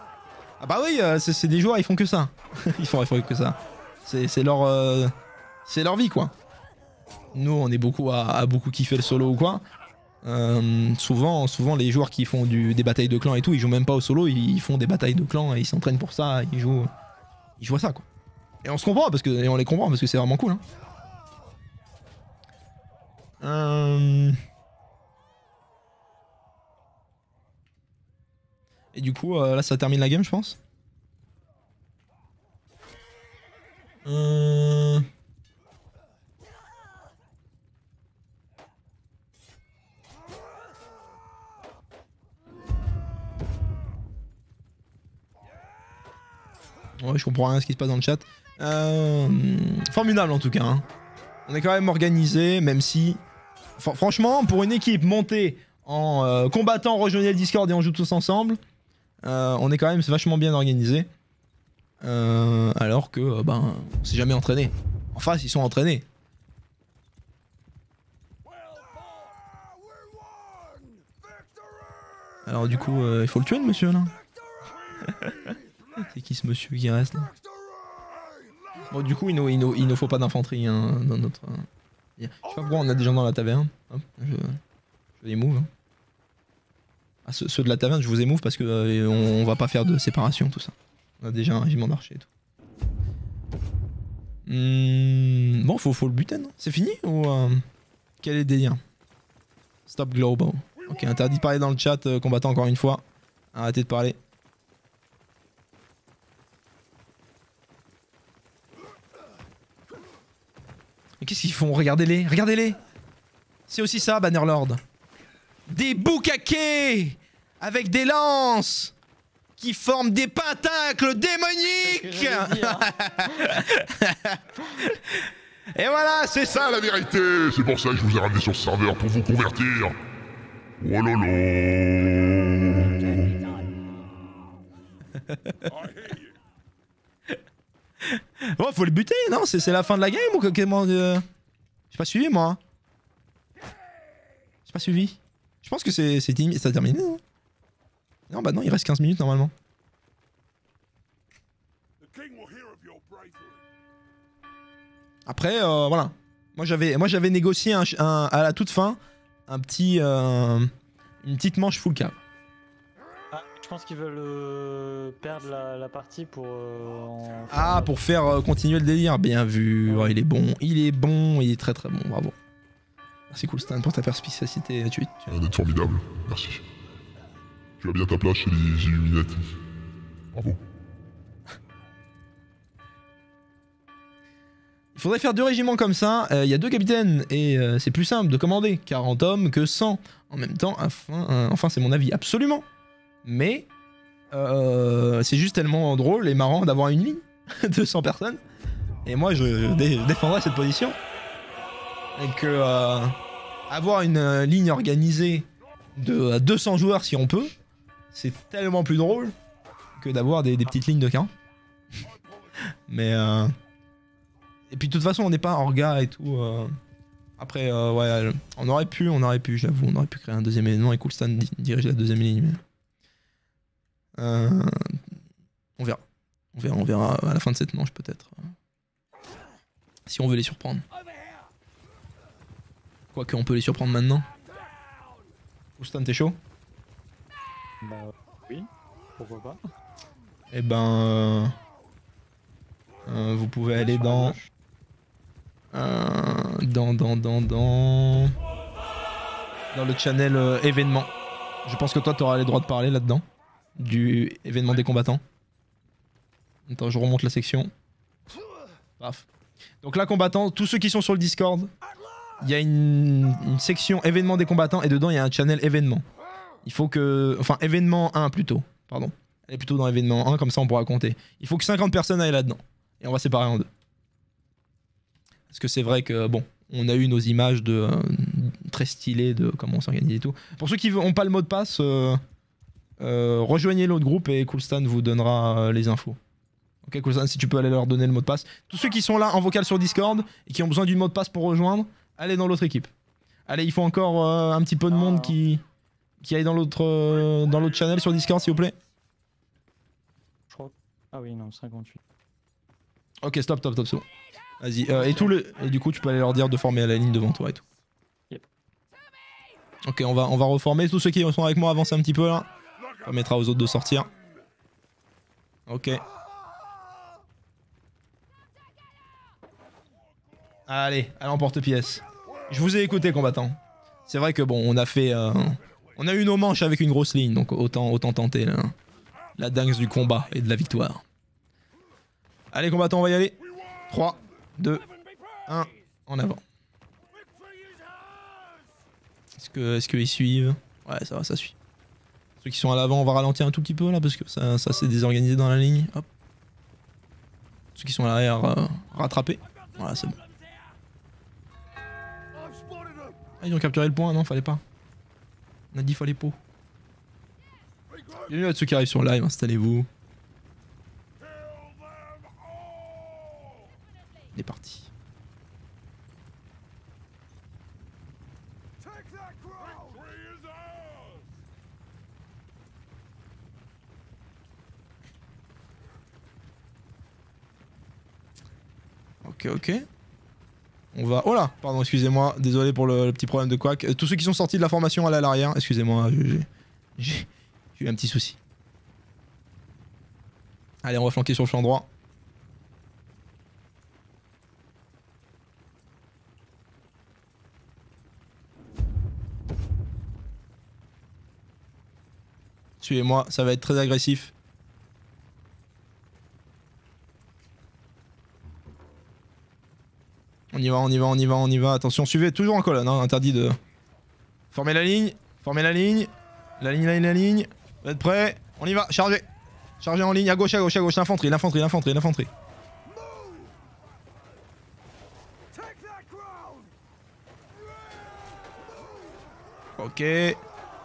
Ah bah oui, euh, c'est des joueurs, ils font que ça. ils, font, ils font que ça. C'est leur, euh, leur vie quoi. Nous on est beaucoup à, à beaucoup kiffer le solo ou quoi. Euh, souvent, souvent les joueurs qui font du, des batailles de clans et tout, ils jouent même pas au solo, ils, ils font des batailles de clans et ils s'entraînent pour ça, ils jouent, ils jouent à ça quoi. Et on se comprend parce que, et on les comprend parce que c'est vraiment cool. Hein. Hum... Et du coup euh, là ça termine la game je pense. Hum... Ouais, je comprends rien à ce qui se passe dans le chat. Euh... Formidable en tout cas. Hein. On est quand même organisé même si... Franchement, pour une équipe montée en euh, combattant, rejoignez le Discord et on joue tous ensemble, euh, on est quand même vachement bien organisé. Euh, alors que, euh, ben, on s'est jamais entraîné. En face, ils sont entraînés. Alors du coup, euh, il faut le tuer le monsieur là. C'est qui ce monsieur qui reste là? Bon, du coup, il nous, il nous, il nous faut pas d'infanterie hein, dans notre... Euh... Je sais pas pourquoi on a des gens dans la taverne. Hop, je... je fais des moves. Hein. Ah, ceux, ceux de la taverne, je vous émouve parce que euh, on, on va pas faire de séparation, tout ça. On a déjà un régiment d'archers et tout. Mmh, bon, faut, faut le buter, non? C'est fini ou euh, quel est le délire? Stop global. Ok, interdit de parler dans le chat, euh, combattant encore une fois. Arrêtez de parler. Mais qu'est-ce qu'ils font? Regardez-les, regardez-les. C'est aussi ça, Bannerlord. Des boucaquets avec des lances qui forment des pentacles démoniques. Et voilà, c'est ça la vérité. C'est pour ça que je vous ai ramené sur ce serveur, pour vous convertir. Bon, faut le buter, non? C'est la fin de la game ou comment? euh... J'ai pas suivi, moi. J'ai pas suivi. Je pense que c'est terminé, non? Non, bah non, il reste quinze minutes normalement. Après, euh, voilà. Moi, j'avais négocié un, un, à la toute fin un petit, euh, une petite manche full cave. Ah, je pense qu'ils veulent euh, perdre la, la partie pour... Euh, en... Ah, pour faire euh, continuer le délire. Bien vu, ouais. Oh, il est bon, il est bon, il est très très bon, bravo. Merci Coolstan pour ta perspicacité. Tu, tu... On est formidable, merci. Tu as bien ta place chez les Illuminati. Bravo. Il faudrait faire deux régiments comme ça, il euh, y a deux capitaines et euh, c'est plus simple de commander quarante hommes que cent en même temps, enfin, euh, enfin c'est mon avis, absolument. Mais euh, c'est juste tellement drôle et marrant d'avoir une ligne de cent personnes. Et moi je, je, dé je défendrai cette position. Et que euh, avoir une euh, ligne organisée de à deux cents joueurs si on peut, c'est tellement plus drôle que d'avoir des, des petites lignes de quinze. Mais euh, et puis de toute façon on n'est pas orga et tout. Euh, après euh, ouais, on aurait pu, on aurait pu, j'avoue, on aurait pu créer un deuxième élément et Coolstan diriger la deuxième ligne. Mais... Euh, on verra, on verra, on verra à la fin de cette manche peut-être. Si on veut les surprendre. Quoique on peut les surprendre maintenant. Coolstan, t'es chaud? Bah oui, pourquoi pas. Eh ben... Euh, euh, vous pouvez aller dans... Euh, dans, dans, dans, dans... Dans le channel euh, événement. Je pense que toi t'auras les droits de parler là-dedans. Du événement des combattants. Attends, je remonte la section. Paf. Donc là, combattants, tous ceux qui sont sur le Discord... Il y a une, une section événements des combattants et dedans il y a un channel événements. Il faut que... Enfin événement un plutôt, pardon. Elle est plutôt dans événement un, comme ça on pourra compter. Il faut que cinquante personnes aillent là-dedans. Et on va séparer en deux. Parce que c'est vrai que, bon, on a eu nos images de euh, très stylées de comment on s'organise et tout. Pour ceux qui n'ont pas le mot de passe, euh, euh, rejoignez l'autre groupe et Coolstan vous donnera euh, les infos. Ok Coolstan, si tu peux aller leur donner le mot de passe. Tous ceux qui sont là en vocal sur Discord et qui ont besoin du mot de passe pour rejoindre, allez dans l'autre équipe. Allez, il faut encore euh, un petit peu de ah. monde qui, qui aille dans l'autre euh, dans l'autre channel sur Discord, s'il vous plaît. Je crois... Ah oui, non, cinquante-huit. Ok, stop, stop, stop, stop. Vas-y, euh, et, tout le... et du coup, tu peux aller leur dire de former la ligne devant toi et tout. Yep. Ok, on va, on va reformer. Tous ceux qui sont avec moi, avancez un petit peu là. Ça permettra aux autres de sortir. Ok. Allez, à l'emporte-pièce. Je vous ai écouté, combattant. C'est vrai que bon, on a fait... Euh, on a eu nos manches avec une grosse ligne, donc autant, autant tenter là, la dingue du combat et de la victoire. Allez, combattant, on va y aller. trois, deux, un, en avant. Est-ce que, est-ce qu'ils suivent? Ouais, ça va, ça suit. Ceux qui sont à l'avant, on va ralentir un tout petit peu là, parce que ça, ça s'est désorganisé dans la ligne. Hop. Ceux qui sont à l'arrière, euh, rattrapés. Voilà, c'est bon. Ah, ils ont capturé le point, non, fallait pas. On a dit fallait pas. Bienvenue à ceux qui arrivent sur live, installez-vous. On est parti. Ok, ok. On va... Oh là, pardon, excusez-moi, désolé pour le, le petit problème de quack. Tous ceux qui sont sortis de la formation, allez à l'arrière. Excusez-moi, J'ai eu un petit souci. Allez, on va flanquer sur le flanc droit. Suivez-moi, ça va être très agressif. On y va, on y va, on y va, on y va. Attention, suivez, toujours en colonne, hein, interdit de... Formez la ligne, formez la ligne, la ligne, la ligne, la ligne. Vous êtes prêts? On y va, chargez. Chargez en ligne, à gauche, à gauche, à gauche, l'infanterie, l'infanterie, l'infanterie, l'infanterie. Ok.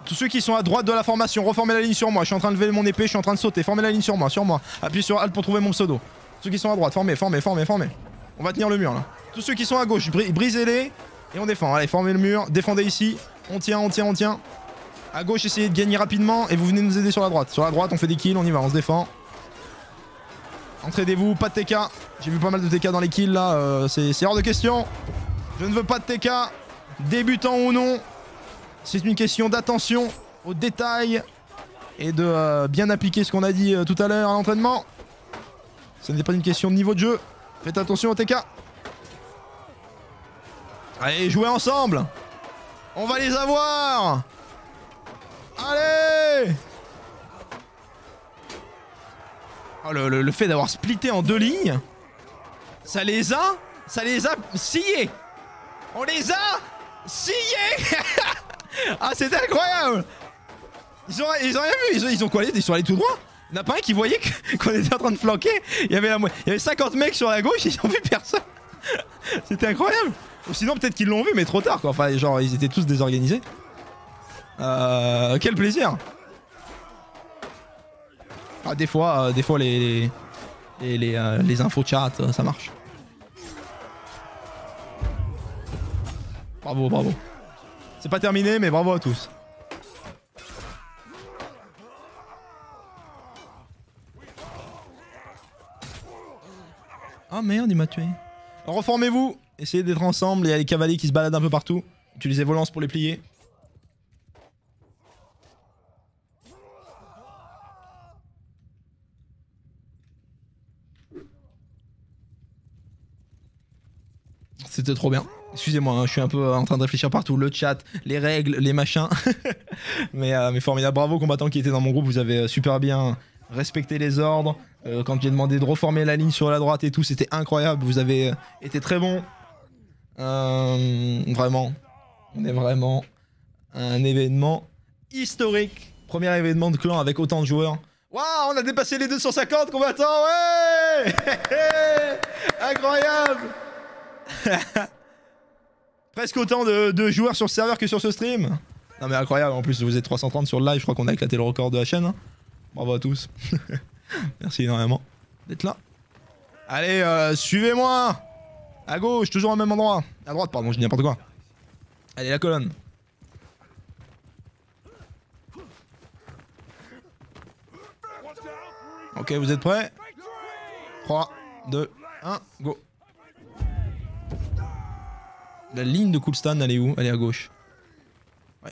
Tous ceux qui sont à droite de la formation, reformez la ligne sur moi. Je suis en train de lever mon épée, je suis en train de sauter. Formez la ligne sur moi, sur moi. Appuyez sur Alt pour trouver mon pseudo. Tous ceux qui sont à droite, formez, formez, formez, formez. On va tenir le mur là. Tous ceux qui sont à gauche, bri brisez-les et on défend. Allez, formez le mur, défendez ici. On tient, on tient, on tient. À gauche, essayez de gagner rapidement et vous venez nous aider sur la droite. Sur la droite, on fait des kills, on y va, on se défend. Entraidez-vous, pas de T K. J'ai vu pas mal de T K dans les kills là, euh, c'est hors de question. Je ne veux pas de T K, débutant ou non. C'est une question d'attention aux détails et de euh, bien appliquer ce qu'on a dit euh, tout à l'heure à l'entraînement. Ce n'est pas une question de niveau de jeu. Faites attention au T K. Allez, jouez ensemble. On va les avoir. Allez. Oh, le, le, le fait d'avoir splitté en deux lignes, ça les a, ça les a sciés. On les a sciés. Ah, c'est incroyable. Ils ont, ils ont rien vu, ils ont, ils ont quoi, ils sont allés tout droit. Il n'y en a pas un qui voyait qu'on était en train de flanquer. Il y avait, la, il y avait cinquante mecs sur la gauche, ils n'ont vu personne. C'était incroyable. Ou sinon peut-être qu'ils l'ont vu, mais trop tard quoi. Enfin, genre, ils étaient tous désorganisés. Euh, quel plaisir. Ah, des fois, euh, des fois les, les, les, euh, les infos chat, ça marche. Bravo, bravo. C'est pas terminé, mais bravo à tous. Ah merde, il m'a tué. Reformez-vous. Essayez d'être ensemble. Il y a les cavaliers qui se baladent un peu partout. Utilisez vos lances pour les plier. C'était trop bien. Excusez-moi, hein, je suis un peu en train de réfléchir partout, le chat, les règles, les machins. mais, euh, mais formidable, bravo combattants qui étaient dans mon groupe, vous avez super bien respecté les ordres. Euh, quand j'ai demandé de reformer la ligne sur la droite et tout, c'était incroyable, vous avez été très bons. Euh, vraiment, on est vraiment un événement historique. Premier événement de clan avec autant de joueurs. Waouh, on a dépassé les deux cent cinquante combattants, ouais. Incroyable. Presque autant de, de joueurs sur le serveur que sur ce stream. Non mais incroyable, en plus vous êtes trois cent trente sur le live, je crois qu'on a éclaté le record de la chaîne. Hein. Bravo à tous. Merci énormément d'être là. Allez, euh, suivez-moi. À gauche, toujours au même endroit. À droite, pardon, je dis n'importe quoi. Allez, la colonne. Ok, vous êtes prêts? trois, deux, un, go. La ligne de Coolstan, elle est où? Elle est à gauche. Ouais.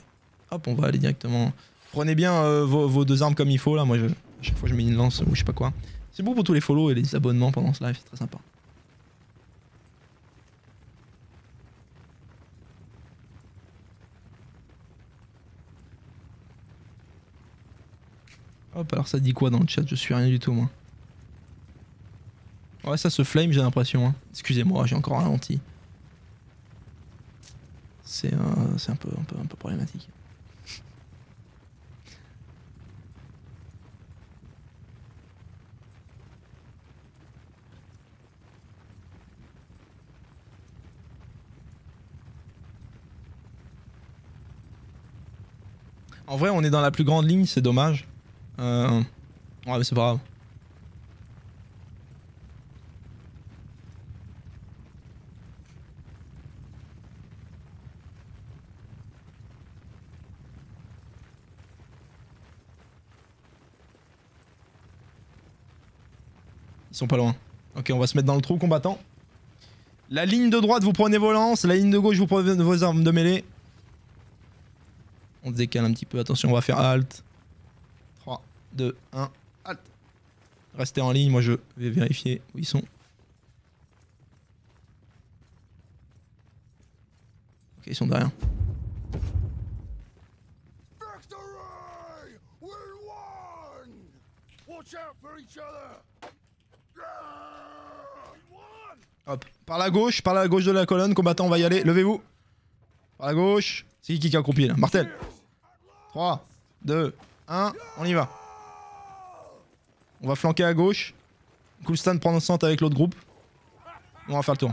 Hop, on va aller directement. Prenez bien euh, vos, vos deux armes comme il faut là. Moi, je, à chaque fois, je mets une lance ou je sais pas quoi. C'est bon pour tous les follow et les abonnements pendant ce live, c'est très sympa. Hop, alors ça dit quoi dans le chat? Je suis rien du tout, moi. Ouais, ça se flame, j'ai l'impression. Hein. Excusez-moi, j'ai encore ralenti. C'est euh, un, peu, un, peu, un peu problématique. En vrai, on est dans la plus grande ligne, c'est dommage. Euh... Ouais, mais c'est pas grave. Ils sont pas loin. Ok, on va se mettre dans le trou combattant. La ligne de droite, vous prenez vos lances. La ligne de gauche, vous prenez vos armes de mêlée. On se décale un petit peu. Attention, on va faire halt. trois, deux, un, halt. Restez en ligne, moi je vais vérifier où ils sont. Ok, ils sont derrière. Hop, par la gauche, par la gauche de la colonne, combattant, on va y aller, levez-vous. Par la gauche, c'est qui qui a compris là? Martel. trois, deux, un, on y va. On va flanquer à gauche. Coolstan prend le centre avec l'autre groupe. On va faire le tour.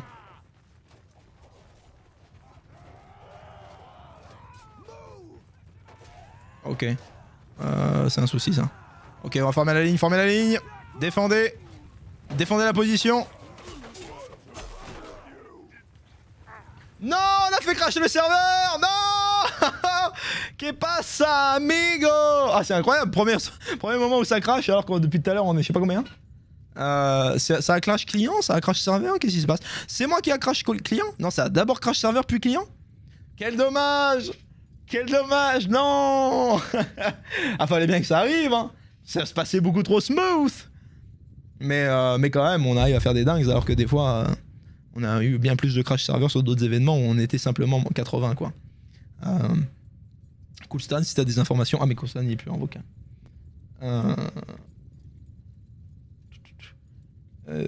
Ok. Euh, c'est un souci ça. Ok, on va former la ligne, former la ligne. Défendez. Défendez la position. Non, on a fait crasher le serveur. Non. Qu'est-ce que c'est, amigo? Ah, c'est incroyable. Premier, premier moment où ça crache, alors que depuis tout à l'heure, on est je sais pas combien. Euh, ça a crash client, ça a crash serveur, qu'est-ce qui se passe? C'est moi qui a crash client? Non, ça a d'abord crash serveur puis client? Quel dommage! Quel dommage! Non. Ah, fallait bien que ça arrive, hein. Ça se passait beaucoup trop smooth. Mais, euh, mais quand même, on arrive à faire des dingues, alors que des fois, euh, on a eu bien plus de crash serveur sur d'autres événements où on était simplement quatre-vingts, quoi. Euh... Coolstan, si t'as des informations... Ah mais Coolstan il est plus en vocal. Euh... Euh...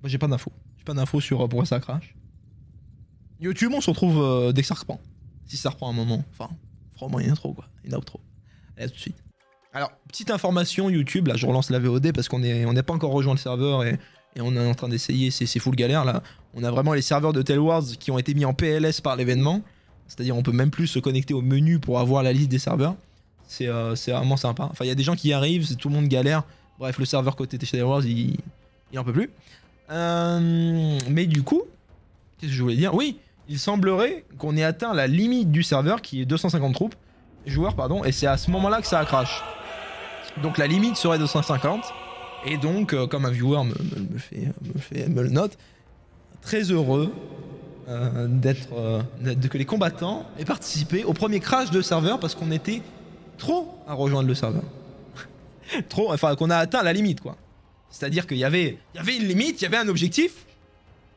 Bah, j'ai pas d'infos. J'ai pas d'infos sur euh, pourquoi ça crache. YouTube, on se retrouve euh, dès que ça reprend. Si ça reprend un moment. Enfin, vraiment il y a une intro quoi. Une outro. Allez, à tout de suite. Alors, petite information YouTube, là je relance la V O D parce qu'on n'est on n'est pas encore rejoint le serveur et... Et on est en train d'essayer, c'est full galère là. On a vraiment les serveurs de TaleWorlds qui ont été mis en P L S par l'événement. C'est-à-dire on peut même plus se connecter au menu pour avoir la liste des serveurs. C'est euh, vraiment sympa. Enfin il y a des gens qui arrivent, tout le monde galère. Bref, le serveur côté TaleWorlds il, il en peut plus. Euh, mais du coup, qu'est-ce que je voulais dire? Oui, il semblerait qu'on ait atteint la limite du serveur qui est deux cent cinquante troupes, joueurs pardon, et c'est à ce moment-là que ça a crash. Donc la limite serait deux cent cinquante. Et donc, euh, comme un viewer me, me, me, fait, me, fait, me le note, très heureux euh, d'être euh, que les combattants aient participé au premier crash de serveur parce qu'on était trop à rejoindre le serveur. Trop, enfin qu'on a atteint la limite quoi. C'est-à-dire qu'il y avait, il y avait une limite, il y avait un objectif,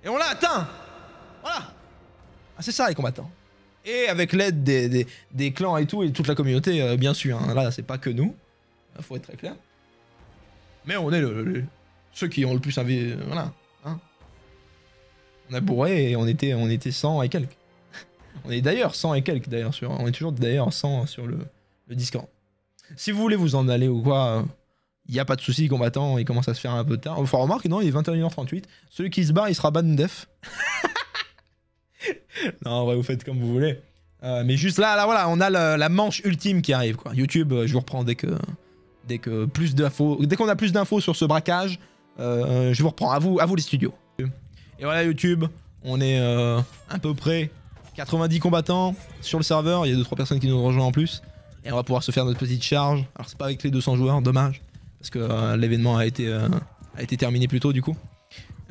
et on l'a atteint. Voilà. Ah, c'est ça les combattants. Et avec l'aide des, des, des clans et tout, et toute la communauté euh, bien sûr, hein. Là c'est pas que nous, il faut être très clair. Mais on est le, le, ceux qui ont le plus invi... Voilà. Hein. On a bourré et on était, on était cent et quelques. On est d'ailleurs cent et quelques d'ailleurs. Sur, on est toujours d'ailleurs cent sur le, le Discord. Si vous voulez vous en aller ou quoi, il n'y a pas de souci, combattant, il commence à se faire un peu tard. Enfin, remarque, non, il est vingt et une heures trente-huit. Celui qui se barre, il sera ban def. Non, en vrai, vous faites comme vous voulez. Euh, mais juste là, là, voilà, on a la, la manche ultime qui arrive, quoi. YouTube, je vous reprends dès que... Dès que plus d'infos, dès qu'on a plus d'infos sur ce braquage, euh, je vous reprends. À vous, à vous les studios. Et voilà YouTube, on est euh, à peu près quatre-vingt-dix combattants sur le serveur. Il y a deux trois personnes qui nous rejoignent en plus. Et on va pouvoir se faire notre petite charge. Alors c'est pas avec les deux cents joueurs, dommage. Parce que euh, l'événement a été, euh, a été terminé plus tôt du coup.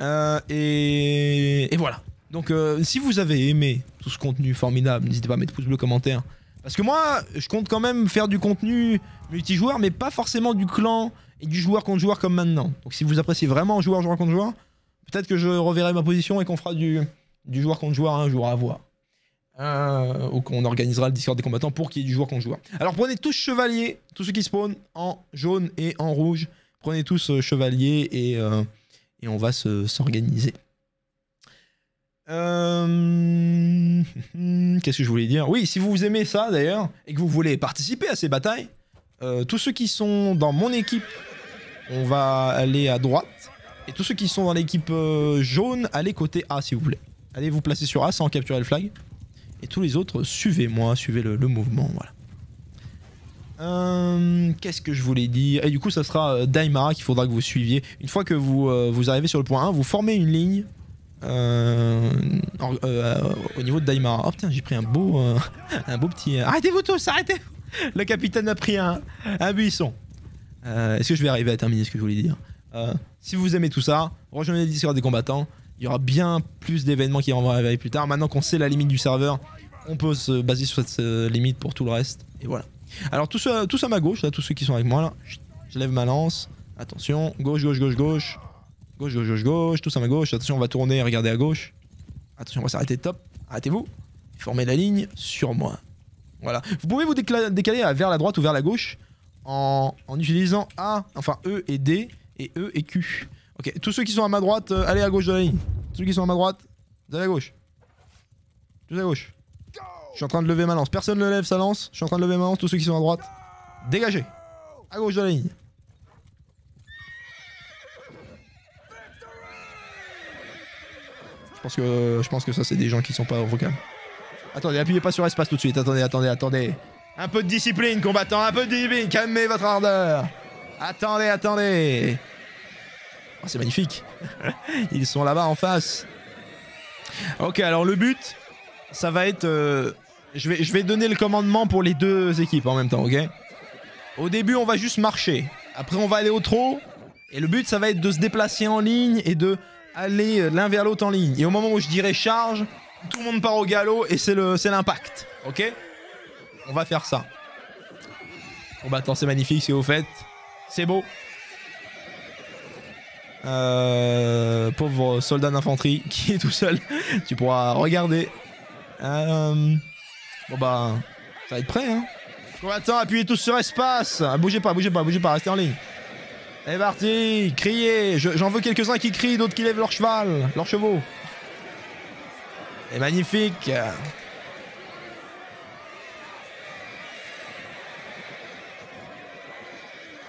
Euh, et, et voilà. Donc euh, si vous avez aimé tout ce contenu formidable, n'hésitez pas à mettre pouce bleu, commentaire. Parce que moi, je compte quand même faire du contenu multijoueur, mais pas forcément du clan et du joueur contre joueur comme maintenant. Donc si vous appréciez vraiment joueur, joueur contre joueur, peut-être que je reverrai ma position et qu'on fera du, du joueur contre joueur un jour à voir. Euh, ou qu'on organisera le Discord des combattants pour qu'il y ait du joueur contre joueur. Alors prenez tous chevaliers, tous ceux qui spawnent en jaune et en rouge. Prenez tous euh, chevaliers et, euh, et on va s'organiser. Euh... Qu'est-ce que je voulais dire? Oui, si vous aimez ça d'ailleurs et que vous voulez participer à ces batailles, euh, tous ceux qui sont dans mon équipe, on va aller à droite. Et tous ceux qui sont dans l'équipe euh, jaune, allez côté A s'il vous plaît. Allez vous placer sur A sans capturer le flag. Et tous les autres, suivez-moi, suivez le, le mouvement. Voilà. Euh, Qu'est-ce que je voulais dire? Et du coup, ça sera euh, Daimara qu'il faudra que vous suiviez. Une fois que vous, euh, vous arrivez sur le point un, vous formez une ligne. Euh, euh, euh, au niveau de Daimara. Oh putain, j'ai pris un beau, euh, un beau petit. Euh... Arrêtez-vous tous, arrêtez. Le capitaine a pris un, un buisson. Euh, Est-ce que je vais arriver à terminer ce que je voulais dire? euh, Si vous aimez tout ça, rejoignez les Discord des combattants. Il y aura bien plus d'événements qui vont arriver plus tard. Maintenant qu'on sait la limite du serveur, on peut se baser sur cette euh, limite pour tout le reste. Et voilà. Alors tous ceux, tous à ma gauche, là, tous ceux qui sont avec moi, là, je lève ma lance. Attention, gauche, gauche, gauche, gauche. Gauche, gauche, gauche, gauche, tous à ma gauche. Attention, on va tourner, regardez à gauche. Attention, on va s'arrêter, top. Arrêtez-vous. Formez la ligne sur moi. Voilà. Vous pouvez vous décaler vers la droite ou vers la gauche en, en utilisant A, enfin E et D, et E et Q. Ok, tous ceux qui sont à ma droite, euh, allez à gauche de la ligne. Tous ceux qui sont à ma droite, vous allez à gauche. Tous à gauche. Je suis en train de lever ma lance. Personne ne lève sa lance. Je suis en train de lever ma lance. Tous ceux qui sont à droite, dégagez. À gauche de la ligne. Je pense que, je pense que ça, c'est des gens qui sont pas vocales. Attendez, appuyez pas sur espace tout de suite. Attendez, attendez, attendez. Un peu de discipline, combattant. Un peu de discipline. Calmez votre ardeur. Attendez, attendez. Oh, c'est magnifique. Ils sont là-bas en face. Ok, alors le but, ça va être... Euh, je, vais, je vais donner le commandement pour les deux équipes en même temps, ok? Au début, on va juste marcher. Après, on va aller au trot. Et le but, ça va être de se déplacer en ligne et de aller l'un vers l'autre en ligne. Et au moment où je dirais charge, tout le monde part au galop et c'est l'impact, ok? On va faire ça. Bon bah attends, c'est magnifique ce que vous faites. C'est beau. Euh, pauvre soldat d'infanterie qui est tout seul. Tu pourras regarder. Euh, bon bah, ça va être prêt, hein. Attends, appuyez tous sur espace. Ah, bougez pas, bougez pas, bougez pas, restez en ligne. C'est parti, criez. J'en je, veux quelques-uns qui crient, d'autres qui lèvent leur cheval, leurs chevaux. C'est magnifique.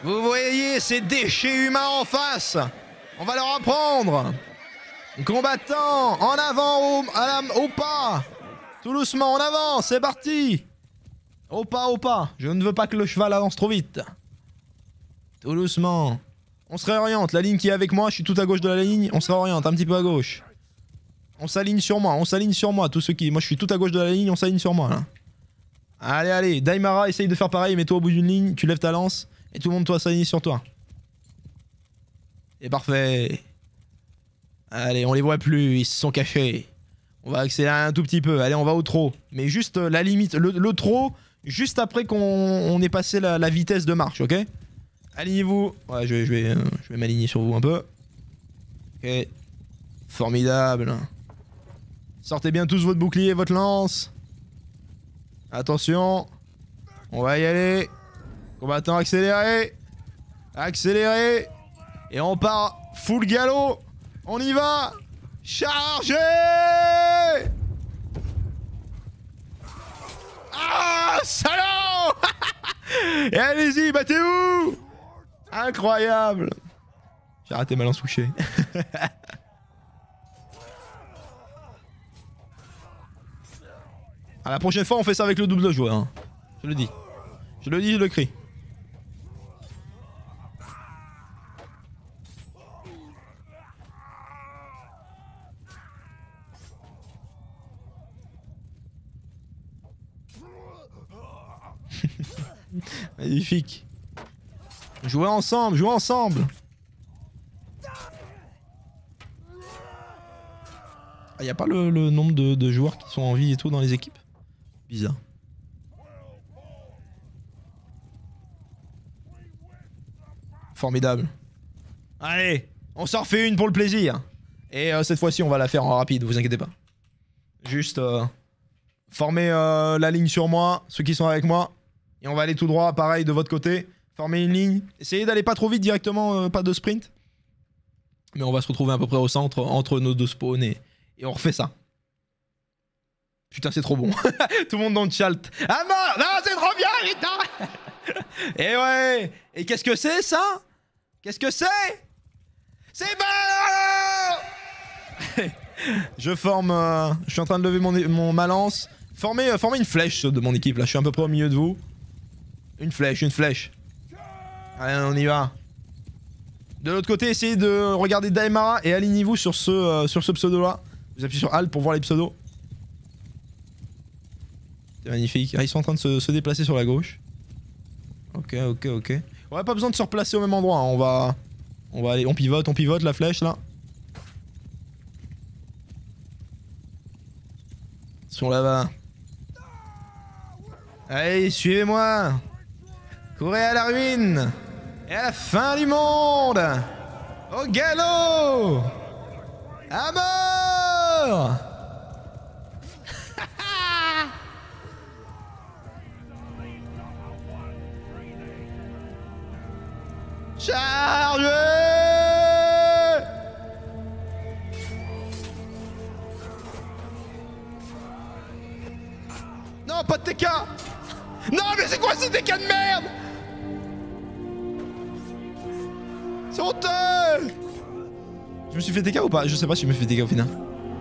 Vous voyez ces déchets humains en face? On va leur apprendre. Combattants, en avant, au, à la, au pas. Tout doucement, en avant, c'est parti. Au pas, au pas. Je ne veux pas que le cheval avance trop vite. Tout doucement. On se réoriente. La ligne qui est avec moi, je suis tout à gauche de la ligne. On se réoriente un petit peu à gauche. On s'aligne sur moi, on s'aligne sur moi. Tous ceux qui... Moi, je suis tout à gauche de la ligne, on s'aligne sur moi, là. Allez, allez. Daimara, essaye de faire pareil. Mets-toi au bout d'une ligne. Tu lèves ta lance. Et tout le monde, toi, s'aligne sur toi. Et parfait. Allez, on les voit plus, ils se sont cachés. On va accélérer un tout petit peu. Allez, on va au trot. Mais juste la limite, le, le trot, juste après qu'on ait passé la, la vitesse de marche, ok? Alignez-vous. Ouais, je, je vais, euh, je vais m'aligner sur vous un peu. Ok. Formidable. Sortez bien tous votre bouclier, votre lance. Attention. On va y aller. Combattant, accélérez. Accélérez. Et on part full galop. On y va. Chargez. Ah, salaud. Et allez-y, battez-vous. Incroyable. J'ai raté ma lance touchée. À la prochaine fois, on fait ça avec le double de joueur. Hein. Je le dis. Je le dis, je le crie. Magnifique. Jouez ensemble, jouez ensemble. Ah, y a pas le, le nombre de, de joueurs qui sont en vie et tout dans les équipes? Bizarre. Formidable. Allez, on s'en refait une pour le plaisir. Et euh, cette fois-ci, on va la faire en rapide, vous inquiétez pas. Juste euh, former euh, la ligne sur moi, ceux qui sont avec moi. Et on va aller tout droit, pareil, de votre côté. Former une ligne. Essayez d'aller pas trop vite directement, euh, pas de sprint. Mais on va se retrouver à peu près au centre, entre nos deux spawns. Et, et on refait ça. Putain, c'est trop bon. Tout le monde dans le chat. Ah non, non c'est trop bien, putain. Et ouais. Et qu'est-ce que c'est, ça? Qu'est-ce que c'est? C'est bon. Je forme... Euh, je suis en train de lever mon, mon ma lance. Formez, euh, formez une flèche de mon équipe, là. Je suis à peu près au milieu de vous. Une flèche, une flèche. Allez, on y va. De l'autre côté, essayez de regarder Daimara et alignez-vous sur ce, euh, sur ce pseudo-là. Vous appuyez sur Alt pour voir les pseudos. C'est magnifique. Ah, ils sont en train de se, se déplacer sur la gauche. Ok, ok, ok. On n'a pas besoin de se replacer au même endroit. Hein. On va, on va aller, on pivote, on pivote la flèche, là. Ils sont là-bas. Allez, suivez-moi. Courez à la ruine et à la fin du monde. Au galop. À mort. Charge. Non, pas de T K. Non, mais c'est quoi ces T K de merde? C'est honteux. Je me suis fait T K ou pas? Je sais pas si je me fais T K au final.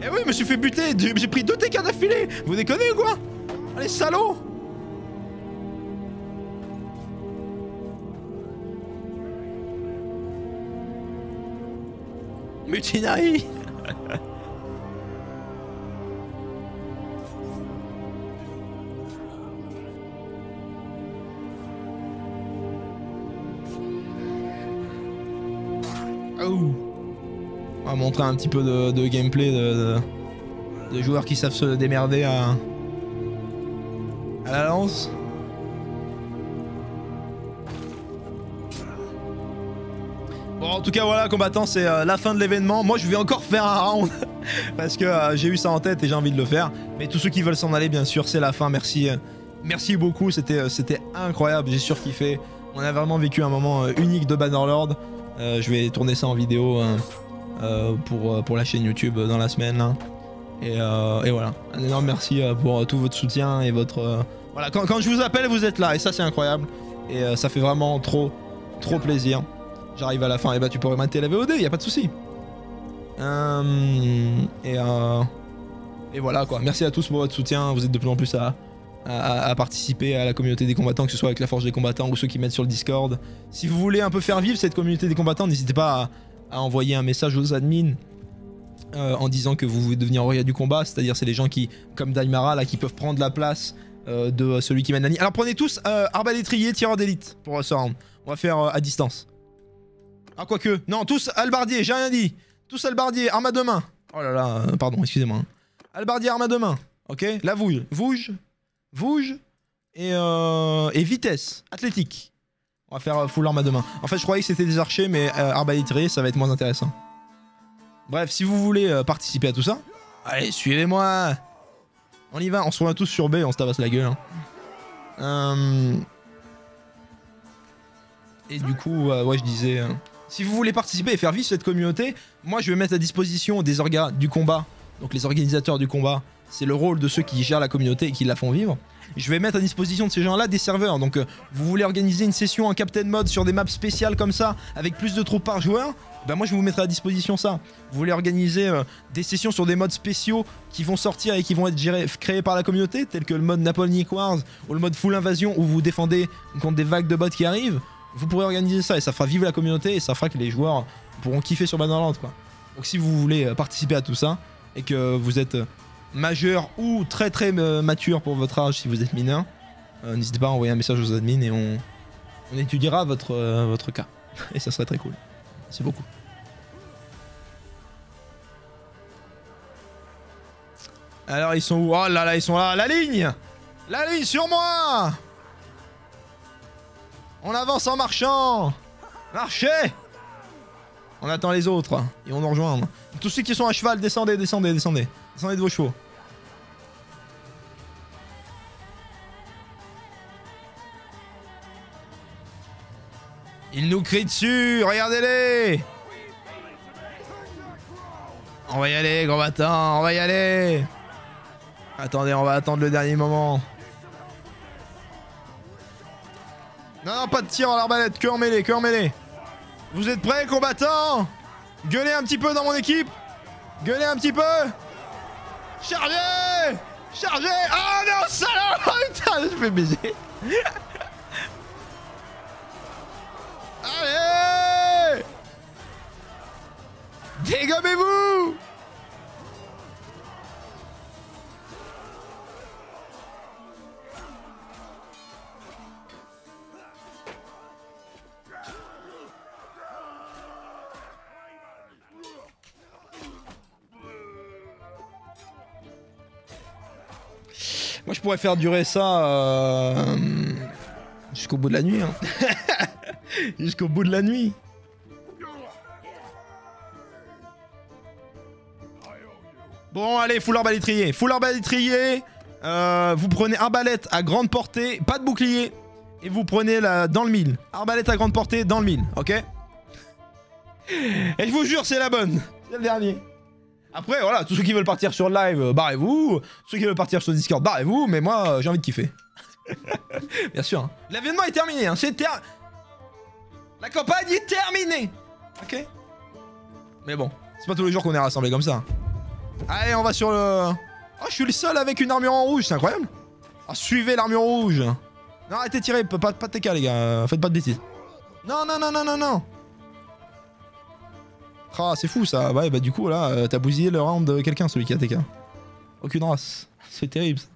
Eh oui, je me suis fait buter. J'ai pris deux T K d'affilée. Vous déconnez ou quoi? Allez, salaud. Mutinerie. Oh. On va montrer un petit peu de, de gameplay de, de, de joueurs qui savent se démerder à, à la lance. Bon, en tout cas voilà combattant, c'est euh, la fin de l'événement. Moi je vais encore faire un round parce que euh, j'ai eu ça en tête et j'ai envie de le faire. Mais tous ceux qui veulent s'en aller bien sûr, c'est la fin. Merci, euh, merci beaucoup, c'était euh, c'était incroyable, j'ai surkiffé. On a vraiment vécu un moment euh, unique de Bannerlord. Euh, je vais tourner ça en vidéo euh, euh, pour, euh, pour la chaîne YouTube euh, dans la semaine là. Et, euh, et voilà, un énorme merci euh, pour euh, tout votre soutien et votre... Euh... Voilà, quand, quand je vous appelle vous êtes là et ça c'est incroyable. Et euh, ça fait vraiment trop trop plaisir. J'arrive à la fin et bah tu peux remater la V O D, y a pas de souci. Euh, et, euh, et voilà quoi, merci à tous pour votre soutien, vous êtes de plus en plus à... À, à participer à la communauté des combattants, que ce soit avec la forge des combattants ou ceux qui mettent sur le Discord. Si vous voulez un peu faire vivre cette communauté des combattants, n'hésitez pas à, à envoyer un message aux admins euh, en disant que vous voulez devenir warrior du combat, c'est-à-dire c'est les gens qui, comme Daimara là, qui peuvent prendre la place euh, de celui qui mène la ligne. Alors prenez tous euh, arbalétrier, tireur d'élite pour ce round. On va faire euh, à distance. Ah quoique, non tous albardier, j'ai rien dit. Tous albardier, arme à deux mains. Oh là là, euh, pardon, excusez-moi. Albardier, arme à deux mains, ok. La vouge, vouge. Vouge et, euh, et vitesse, athlétique. On va faire full arme à deux mains. En fait, je croyais que c'était des archers, mais euh, arbalétrier, ça va être moins intéressant. Bref, si vous voulez euh, participer à tout ça, allez, suivez-moi. On y va, on se retrouve tous sur B, on se tabasse la gueule. Hein. Euh... Et du coup, euh, ouais, je disais... Euh, si vous voulez participer et faire vivre cette communauté, moi, je vais mettre à disposition des orgas du combat, donc les organisateurs du combat. C'est le rôle de ceux qui gèrent la communauté et qui la font vivre. Je vais mettre à disposition de ces gens-là des serveurs. Donc euh, vous voulez organiser une session en Captain Mode sur des maps spéciales comme ça, avec plus de troupes par joueur, bah moi je vous mettrai à disposition ça. Vous voulez organiser euh, des sessions sur des modes spéciaux qui vont sortir et qui vont être gérés, créés par la communauté, tels que le mode Napoleonic Wars ou le mode Full Invasion où vous défendez contre des vagues de bots qui arrivent, vous pourrez organiser ça et ça fera vivre la communauté et ça fera que les joueurs pourront kiffer sur Bannerlord, quoi. Donc si vous voulez euh, participer à tout ça et que vous êtes... Euh, majeur ou très très euh, mature pour votre âge si vous êtes mineur, euh, n'hésitez pas à envoyer un message aux admins et on, on étudiera votre, euh, votre cas. Et ça serait très cool. Merci beaucoup. Alors ils sont où? Oh là là, ils sont là. La ligne. La ligne sur moi. On avance en marchant. Marchez. On attend les autres. Ils vont nous rejoindre. Tous ceux qui sont à cheval, descendez, descendez, descendez. Descendez de vos chevaux. Ils nous crient dessus, regardez-les. On va y aller, combattants, on va y aller. Attendez, on va attendre le dernier moment. Non, non, pas de tir à l'arbalète, que en mêlée, que en mêlée. Vous êtes prêts, combattants? Gueulez un petit peu dans mon équipe. Gueulez un petit peu. Chargez! Chargez! Oh non, salaud! Oh putain, je vais baiser! Allez! Dégommez-vous! Moi je pourrais faire durer ça euh, Jusqu'au bout de la nuit, hein. Jusqu'au bout de la nuit. Bon, allez, full arbalétrier. Full arbalétrier. Euh, vous prenez arbalète à grande portée, pas de bouclier. Et vous prenez la, dans le mille. Arbalète à grande portée, dans le mille, ok. Et je vous jure, c'est la bonne. C'est le dernier. Après, voilà, tous ceux qui veulent partir sur le live, barrez-vous. Ceux qui veulent partir sur Discord, barrez-vous. Mais moi, j'ai envie de kiffer. Bien sûr. Hein. L'événement est terminé. Hein. C'est ter... La campagne est terminée. Ok. Mais bon, c'est pas tous les jours qu'on est rassemblés comme ça. Allez, on va sur le... Oh, je suis le seul avec une armure en rouge. C'est incroyable. Ah, suivez l'armure rouge. Non, arrêtez de tirer. Pas, pas de T K, les gars. Faites pas de bêtises. Non, non, non, non, non, non. Ah, c'est fou, ça. Ouais, bah du coup, là, euh, t'as bousillé le round de quelqu'un, celui qui a T K. Aucune race. C'est terrible, ça.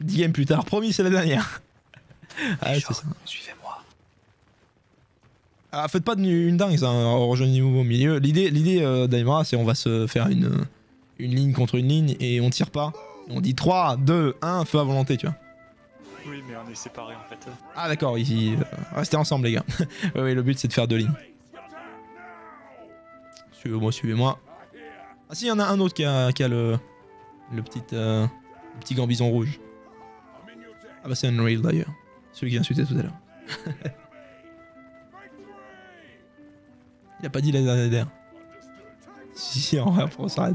dix games plus tard, promis, c'est la dernière. Ah, c'est ça. Suivez-moi. Ah, faites pas de, une dingue, ça. Rejoignez-vous au milieu. L'idée, l'idée euh, Daimara, c'est on va se faire une, une ligne contre une ligne et on tire pas. On dit trois, deux, un, feu à volonté, tu vois. Oui, mais on est séparés, en fait. Ah, d'accord, ici. Euh, restez ensemble, les gars. Oui, ouais, le but, c'est de faire deux lignes. Suivez-moi, suivez-moi. Ah si, il y en a un autre qui a, qui a le, le, petit, euh, le petit gambison rouge. Ah bah c'est Unreal d'ailleurs. Celui qui a insulté tout à l'heure. Il a pas dit la dernière d'air. Si, si, on va s'arrête.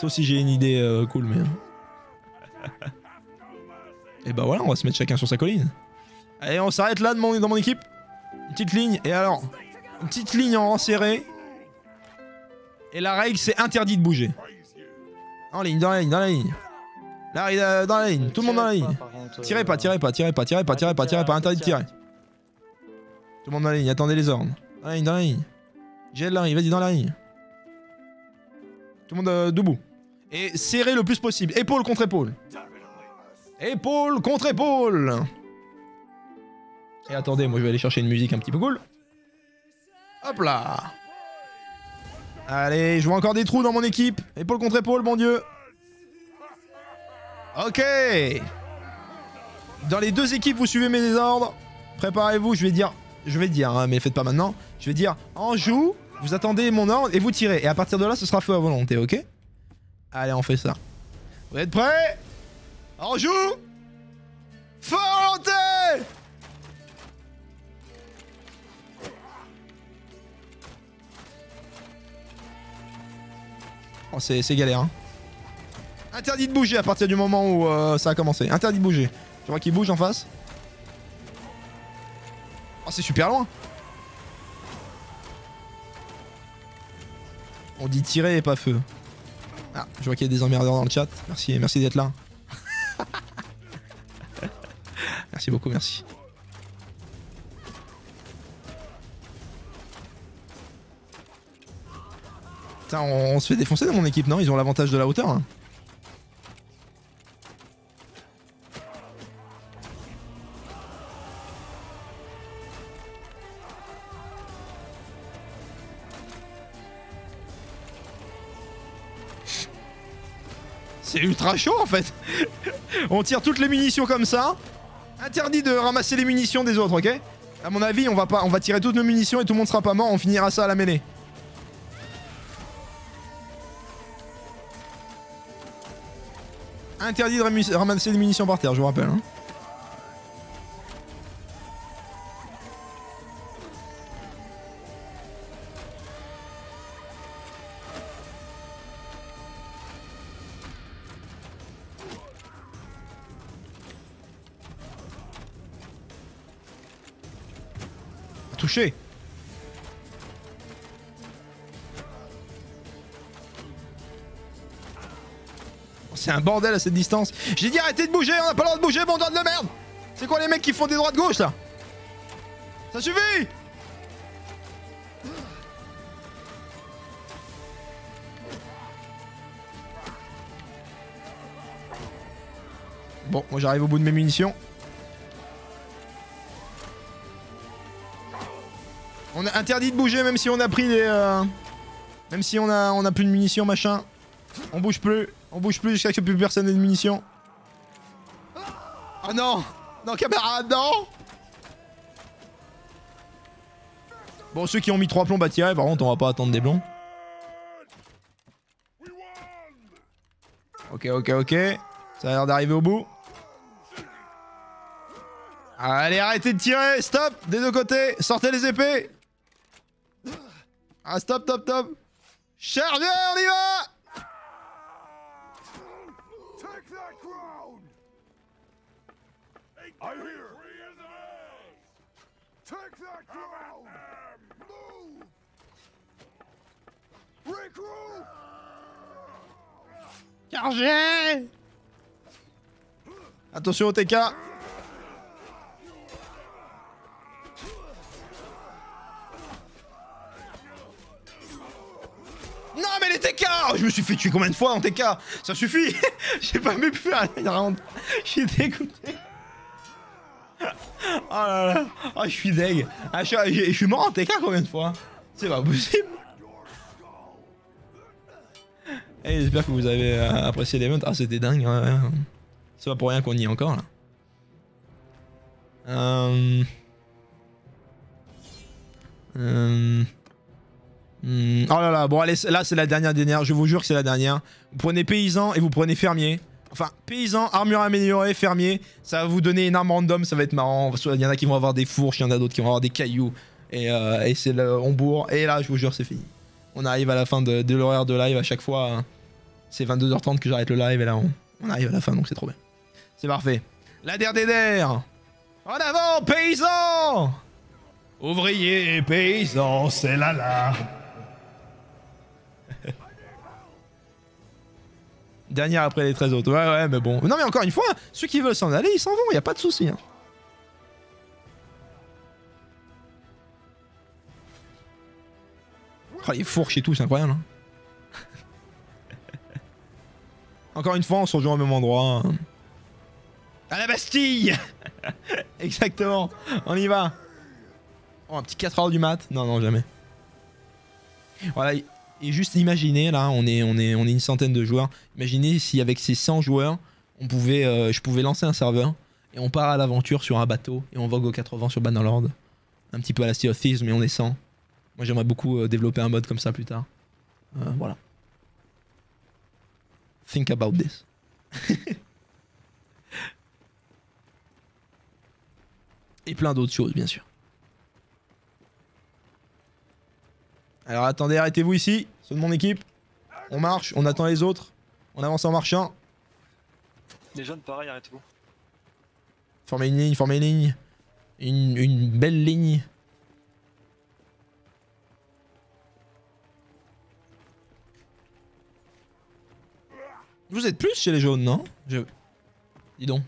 Sauf si j'ai une idée euh, cool, mais... Hein. Et bah voilà, on va se mettre chacun sur sa colline. Allez, on s'arrête là de mon, dans mon équipe. Une petite ligne, et alors... Une petite ligne en rang serré. Et la règle, c'est interdit de bouger. En ligne, dans la ligne, dans la ligne. Là, dans la ligne, tout le monde dans la ligne. Tirez pas, tirez pas, tirez pas, tirez pas, tirez pas, tirez pas, interdit de tirer. Tout le monde dans la ligne, attendez les ordres. Dans la ligne, dans la ligne. Gèle la ligne, vas-y, dans la ligne. Tout le monde debout. Et serrez le plus possible, épaule contre épaule. Épaule contre épaule. Et attendez, moi je vais aller chercher une musique un petit peu cool. Hop là. Allez, je vois encore des trous dans mon équipe. Épaule contre épaule, bon Dieu. Ok. Dans les deux équipes, vous suivez mes ordres. Préparez-vous, je vais dire... Je vais dire, hein, mais faites pas maintenant. Je vais dire, en joue, vous attendez mon ordre et vous tirez. Et à partir de là, ce sera feu à volonté, ok? Allez, on fait ça. Vous êtes prêts? En joue. Feu à volonté. Oh, c'est galère, hein. Interdit de bouger à partir du moment où euh, ça a commencé. Interdit de bouger. Je vois qu'il bouge en face. Oh, c'est super loin. On dit tirer et pas feu. Ah, je vois qu'il y a des emmerdeurs dans le chat. Merci, merci d'être là. Merci beaucoup, merci. On, on se fait défoncer dans mon équipe, non? Ils ont l'avantage de la hauteur. Hein. C'est ultra chaud en fait. On tire toutes les munitions comme ça. Interdit de ramasser les munitions des autres, ok? À mon avis, on va pas, on va tirer toutes nos munitions et tout le monde sera pas mort. On finira ça à la mêlée. Interdit de ramasser des munitions par terre, je vous rappelle. Hein. Touché. C'est un bordel à cette distance. J'ai dit arrêtez de bouger, on n'a pas le droit de bouger, bon doigt de la merde. C'est quoi les mecs qui font des droits de gauche là? Ça suffit. Bon, moi j'arrive au bout de mes munitions. On a interdit de bouger même si on a pris des... Euh... Même si on a, on a plus de munitions machin. On bouge plus. On bouge plus jusqu'à ce que plus personne n'ait de munitions. Oh non! Non, camarade, non! Bon, ceux qui ont mis trois plombes à tirer, par contre, on va pas attendre des blonds. Ok, ok, ok. Ça a l'air d'arriver au bout. Allez, arrêtez de tirer! Stop! Des deux côtés! Sortez les épées! Ah, stop, stop, stop! Chargez, on y va! Chargez! Attention au T K! Non mais les T K! Oh, je me suis fait tuer combien de fois en T K? Ça suffit! J'ai pas même pu faire une round! Je suis dégoûté! Oh là là, oh, je suis deg. Ah, je, je, je suis mort en T K combien de fois? C'est pas possible. Hey, j'espère que vous avez euh, apprécié l'event. Ah, c'était dingue. Ouais, ouais. C'est pas pour rien qu'on y est encore là. Euh... Euh... Mmh. Oh là là, bon allez, là c'est la dernière dernière. Je vous jure que c'est la dernière. Vous prenez paysan et vous prenez fermier. Enfin, paysan, armure améliorée, fermier, ça va vous donner une arme random, ça va être marrant. Il y en a qui vont avoir des fourches, il y en a d'autres qui vont avoir des cailloux. Et, euh, et c'est le Hombourg. Et là, je vous jure, c'est fini. On arrive à la fin de, de l'horaire de live à chaque fois. C'est vingt-deux heures trente que j'arrête le live et là, on, on arrive à la fin, donc c'est trop bien. C'est parfait. La der der der. En avant, paysan. Ouvrier et paysan, c'est là là. Dernière après les treize autres. Ouais, ouais, mais bon. Non, mais encore une fois, ceux qui veulent s'en aller, ils s'en vont. Il n'y a pas de souci. Hein. Oh, les fourches et tout, c'est incroyable. Hein. Encore une fois, on se rejoint au même endroit. Hein. À la Bastille. Exactement. On y va. Oh, un petit quatre heures du mat. Non, non, jamais. Voilà. Et juste imaginez, là, on est, on est, on est une centaine de joueurs. Imaginez si avec ces cent joueurs, on pouvait, euh, je pouvais lancer un serveur et on part à l'aventure sur un bateau et on vogue aux quatre-vingts sur Bannerlord. Un petit peu à la Sea of Thieves, mais on est cent. Moi, j'aimerais beaucoup euh, développer un mode comme ça plus tard. Euh, voilà. Think about this. Et plein d'autres choses, bien sûr. Alors attendez, arrêtez-vous ici, ceux de mon équipe. On marche, on attend les autres. On avance en marchant. Les jeunes, pareil, arrêtez-vous. Formez une ligne, formez une ligne. Une, une belle ligne. Vous êtes plus chez les jaunes, non? Je... Dis donc.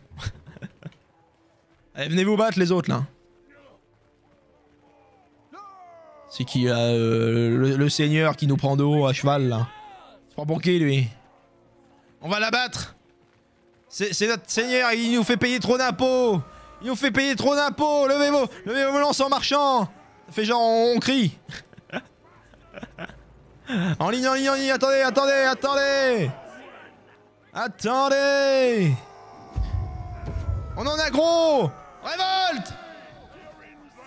Allez, venez vous battre les autres, là. C'est qui a euh, le, le seigneur qui nous prend de haut à cheval là. C'est pas pour qui lui. On va l'abattre. C'est notre seigneur, il nous fait payer trop d'impôts. Il nous fait payer trop d'impôts. Levez vos, levez vos lances en marchant. Ça fait genre on, on crie. En ligne, en ligne, en ligne. Attendez, attendez, attendez. Attendez. On en a gros. Révolte.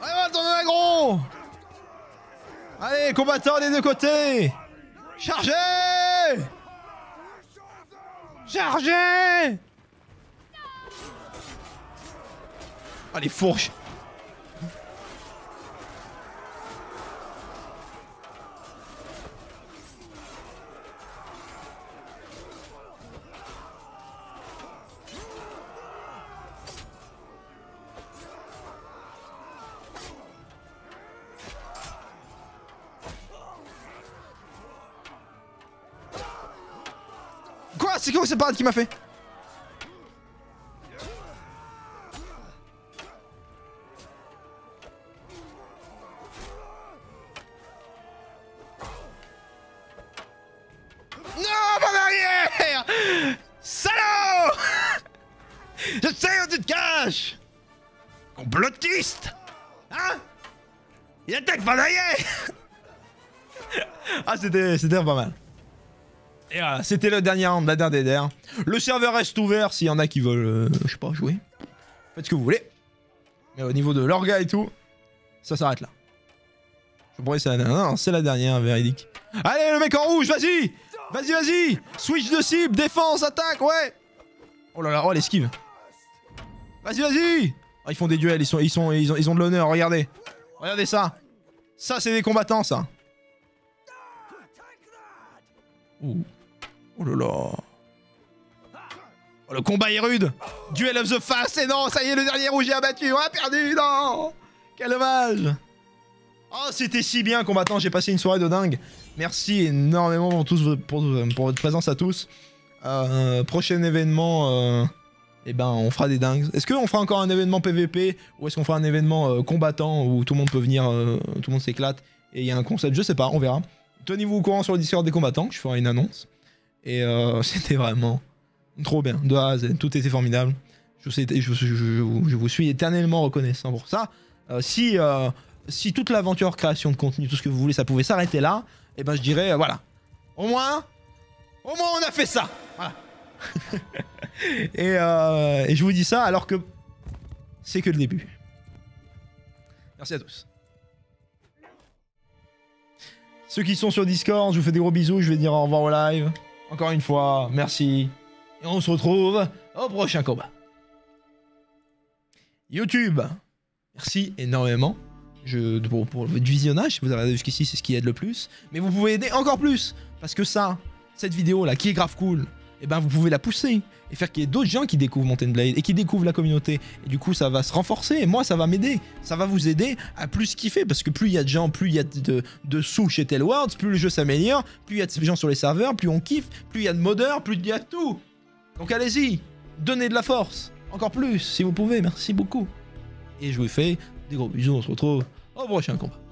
Révolte, on en a gros. Allez, combattants des deux côtés! Chargez! Chargez! Ah, les fourches! C'est quoi cette parade qui m'a fait? Non, mon arrière! Salaud! Je sais où tu te caches! Complotiste! Hein? Il attaque mon arrière! Ah, c'était c'était pas mal. Et voilà, c'était le dernier round, la dernière D D R. Le serveur reste ouvert s'il y en a qui veulent, euh, je sais pas, jouer. Faites ce que vous voulez. Mais au niveau de l'orga et tout, ça s'arrête là. Je pourrais ça. Non, non c'est la dernière, véridique. Allez, le mec en rouge, vas-y! Vas-y, vas-y! Switch de cible, défense, attaque, ouais! Oh là là, oh, l'esquive! Vas-y, vas-y! Oh, ils font des duels, ils, sont, ils, sont, ils, ont, ils ont de l'honneur, regardez! Regardez ça! Ça, c'est des combattants, ça! Ouh. Oh là là! Oh, le combat est rude! Duel of the fast! Et non, ça y est, le dernier rouge est abattu! On a perdu, non! Quel dommage! Oh, c'était si bien, combattant, j'ai passé une soirée de dingue. Merci énormément pour, tous, pour, pour votre présence à tous. Euh, prochain événement, euh, eh ben, on fera des dingues. Est-ce qu'on fera encore un événement P V P ou est-ce qu'on fera un événement euh, combattant où tout le monde peut venir, euh, tout le monde s'éclate et il y a un concept, je sais pas, on verra. Tenez-vous au courant sur le Discord des combattants, je ferai une annonce. Et euh, c'était vraiment trop bien, de A à Z, tout était formidable. Je vous, je, je, je, je vous suis éternellement reconnaissant pour ça. Euh, si... Euh, Si toute l'aventure, création de contenu, tout ce que vous voulez, ça pouvait s'arrêter là, et ben je dirais, euh, voilà. Au moins, au moins on a fait ça. Voilà. et, euh, et je vous dis ça alors que c'est que le début. Merci à tous. Ceux qui sont sur Discord, je vous fais des gros bisous, je vais dire au revoir au live. Encore une fois, merci. Et on se retrouve au prochain combat. YouTube, merci énormément. Je, pour, pour votre visionnage, si vous avez regardé jusqu'ici, c'est ce qui aide le plus. Mais vous pouvez aider encore plus, parce que ça, cette vidéo-là, qui est grave cool, et ben vous pouvez la pousser et faire qu'il y ait d'autres gens qui découvrent Mountain Blade et qui découvrent la communauté. Et du coup, ça va se renforcer. Et moi, ça va m'aider. Ça va vous aider à plus kiffer, parce que plus il y a de gens, plus il y a de, de sous chez TaleWorlds, plus le jeu s'améliore, plus il y a de gens sur les serveurs, plus on kiffe, plus il y a de modeurs, plus il y a de tout. Donc allez-y, donnez de la force, encore plus si vous pouvez. Merci beaucoup. Et je vous fais des gros bisous. On se retrouve au prochain combat.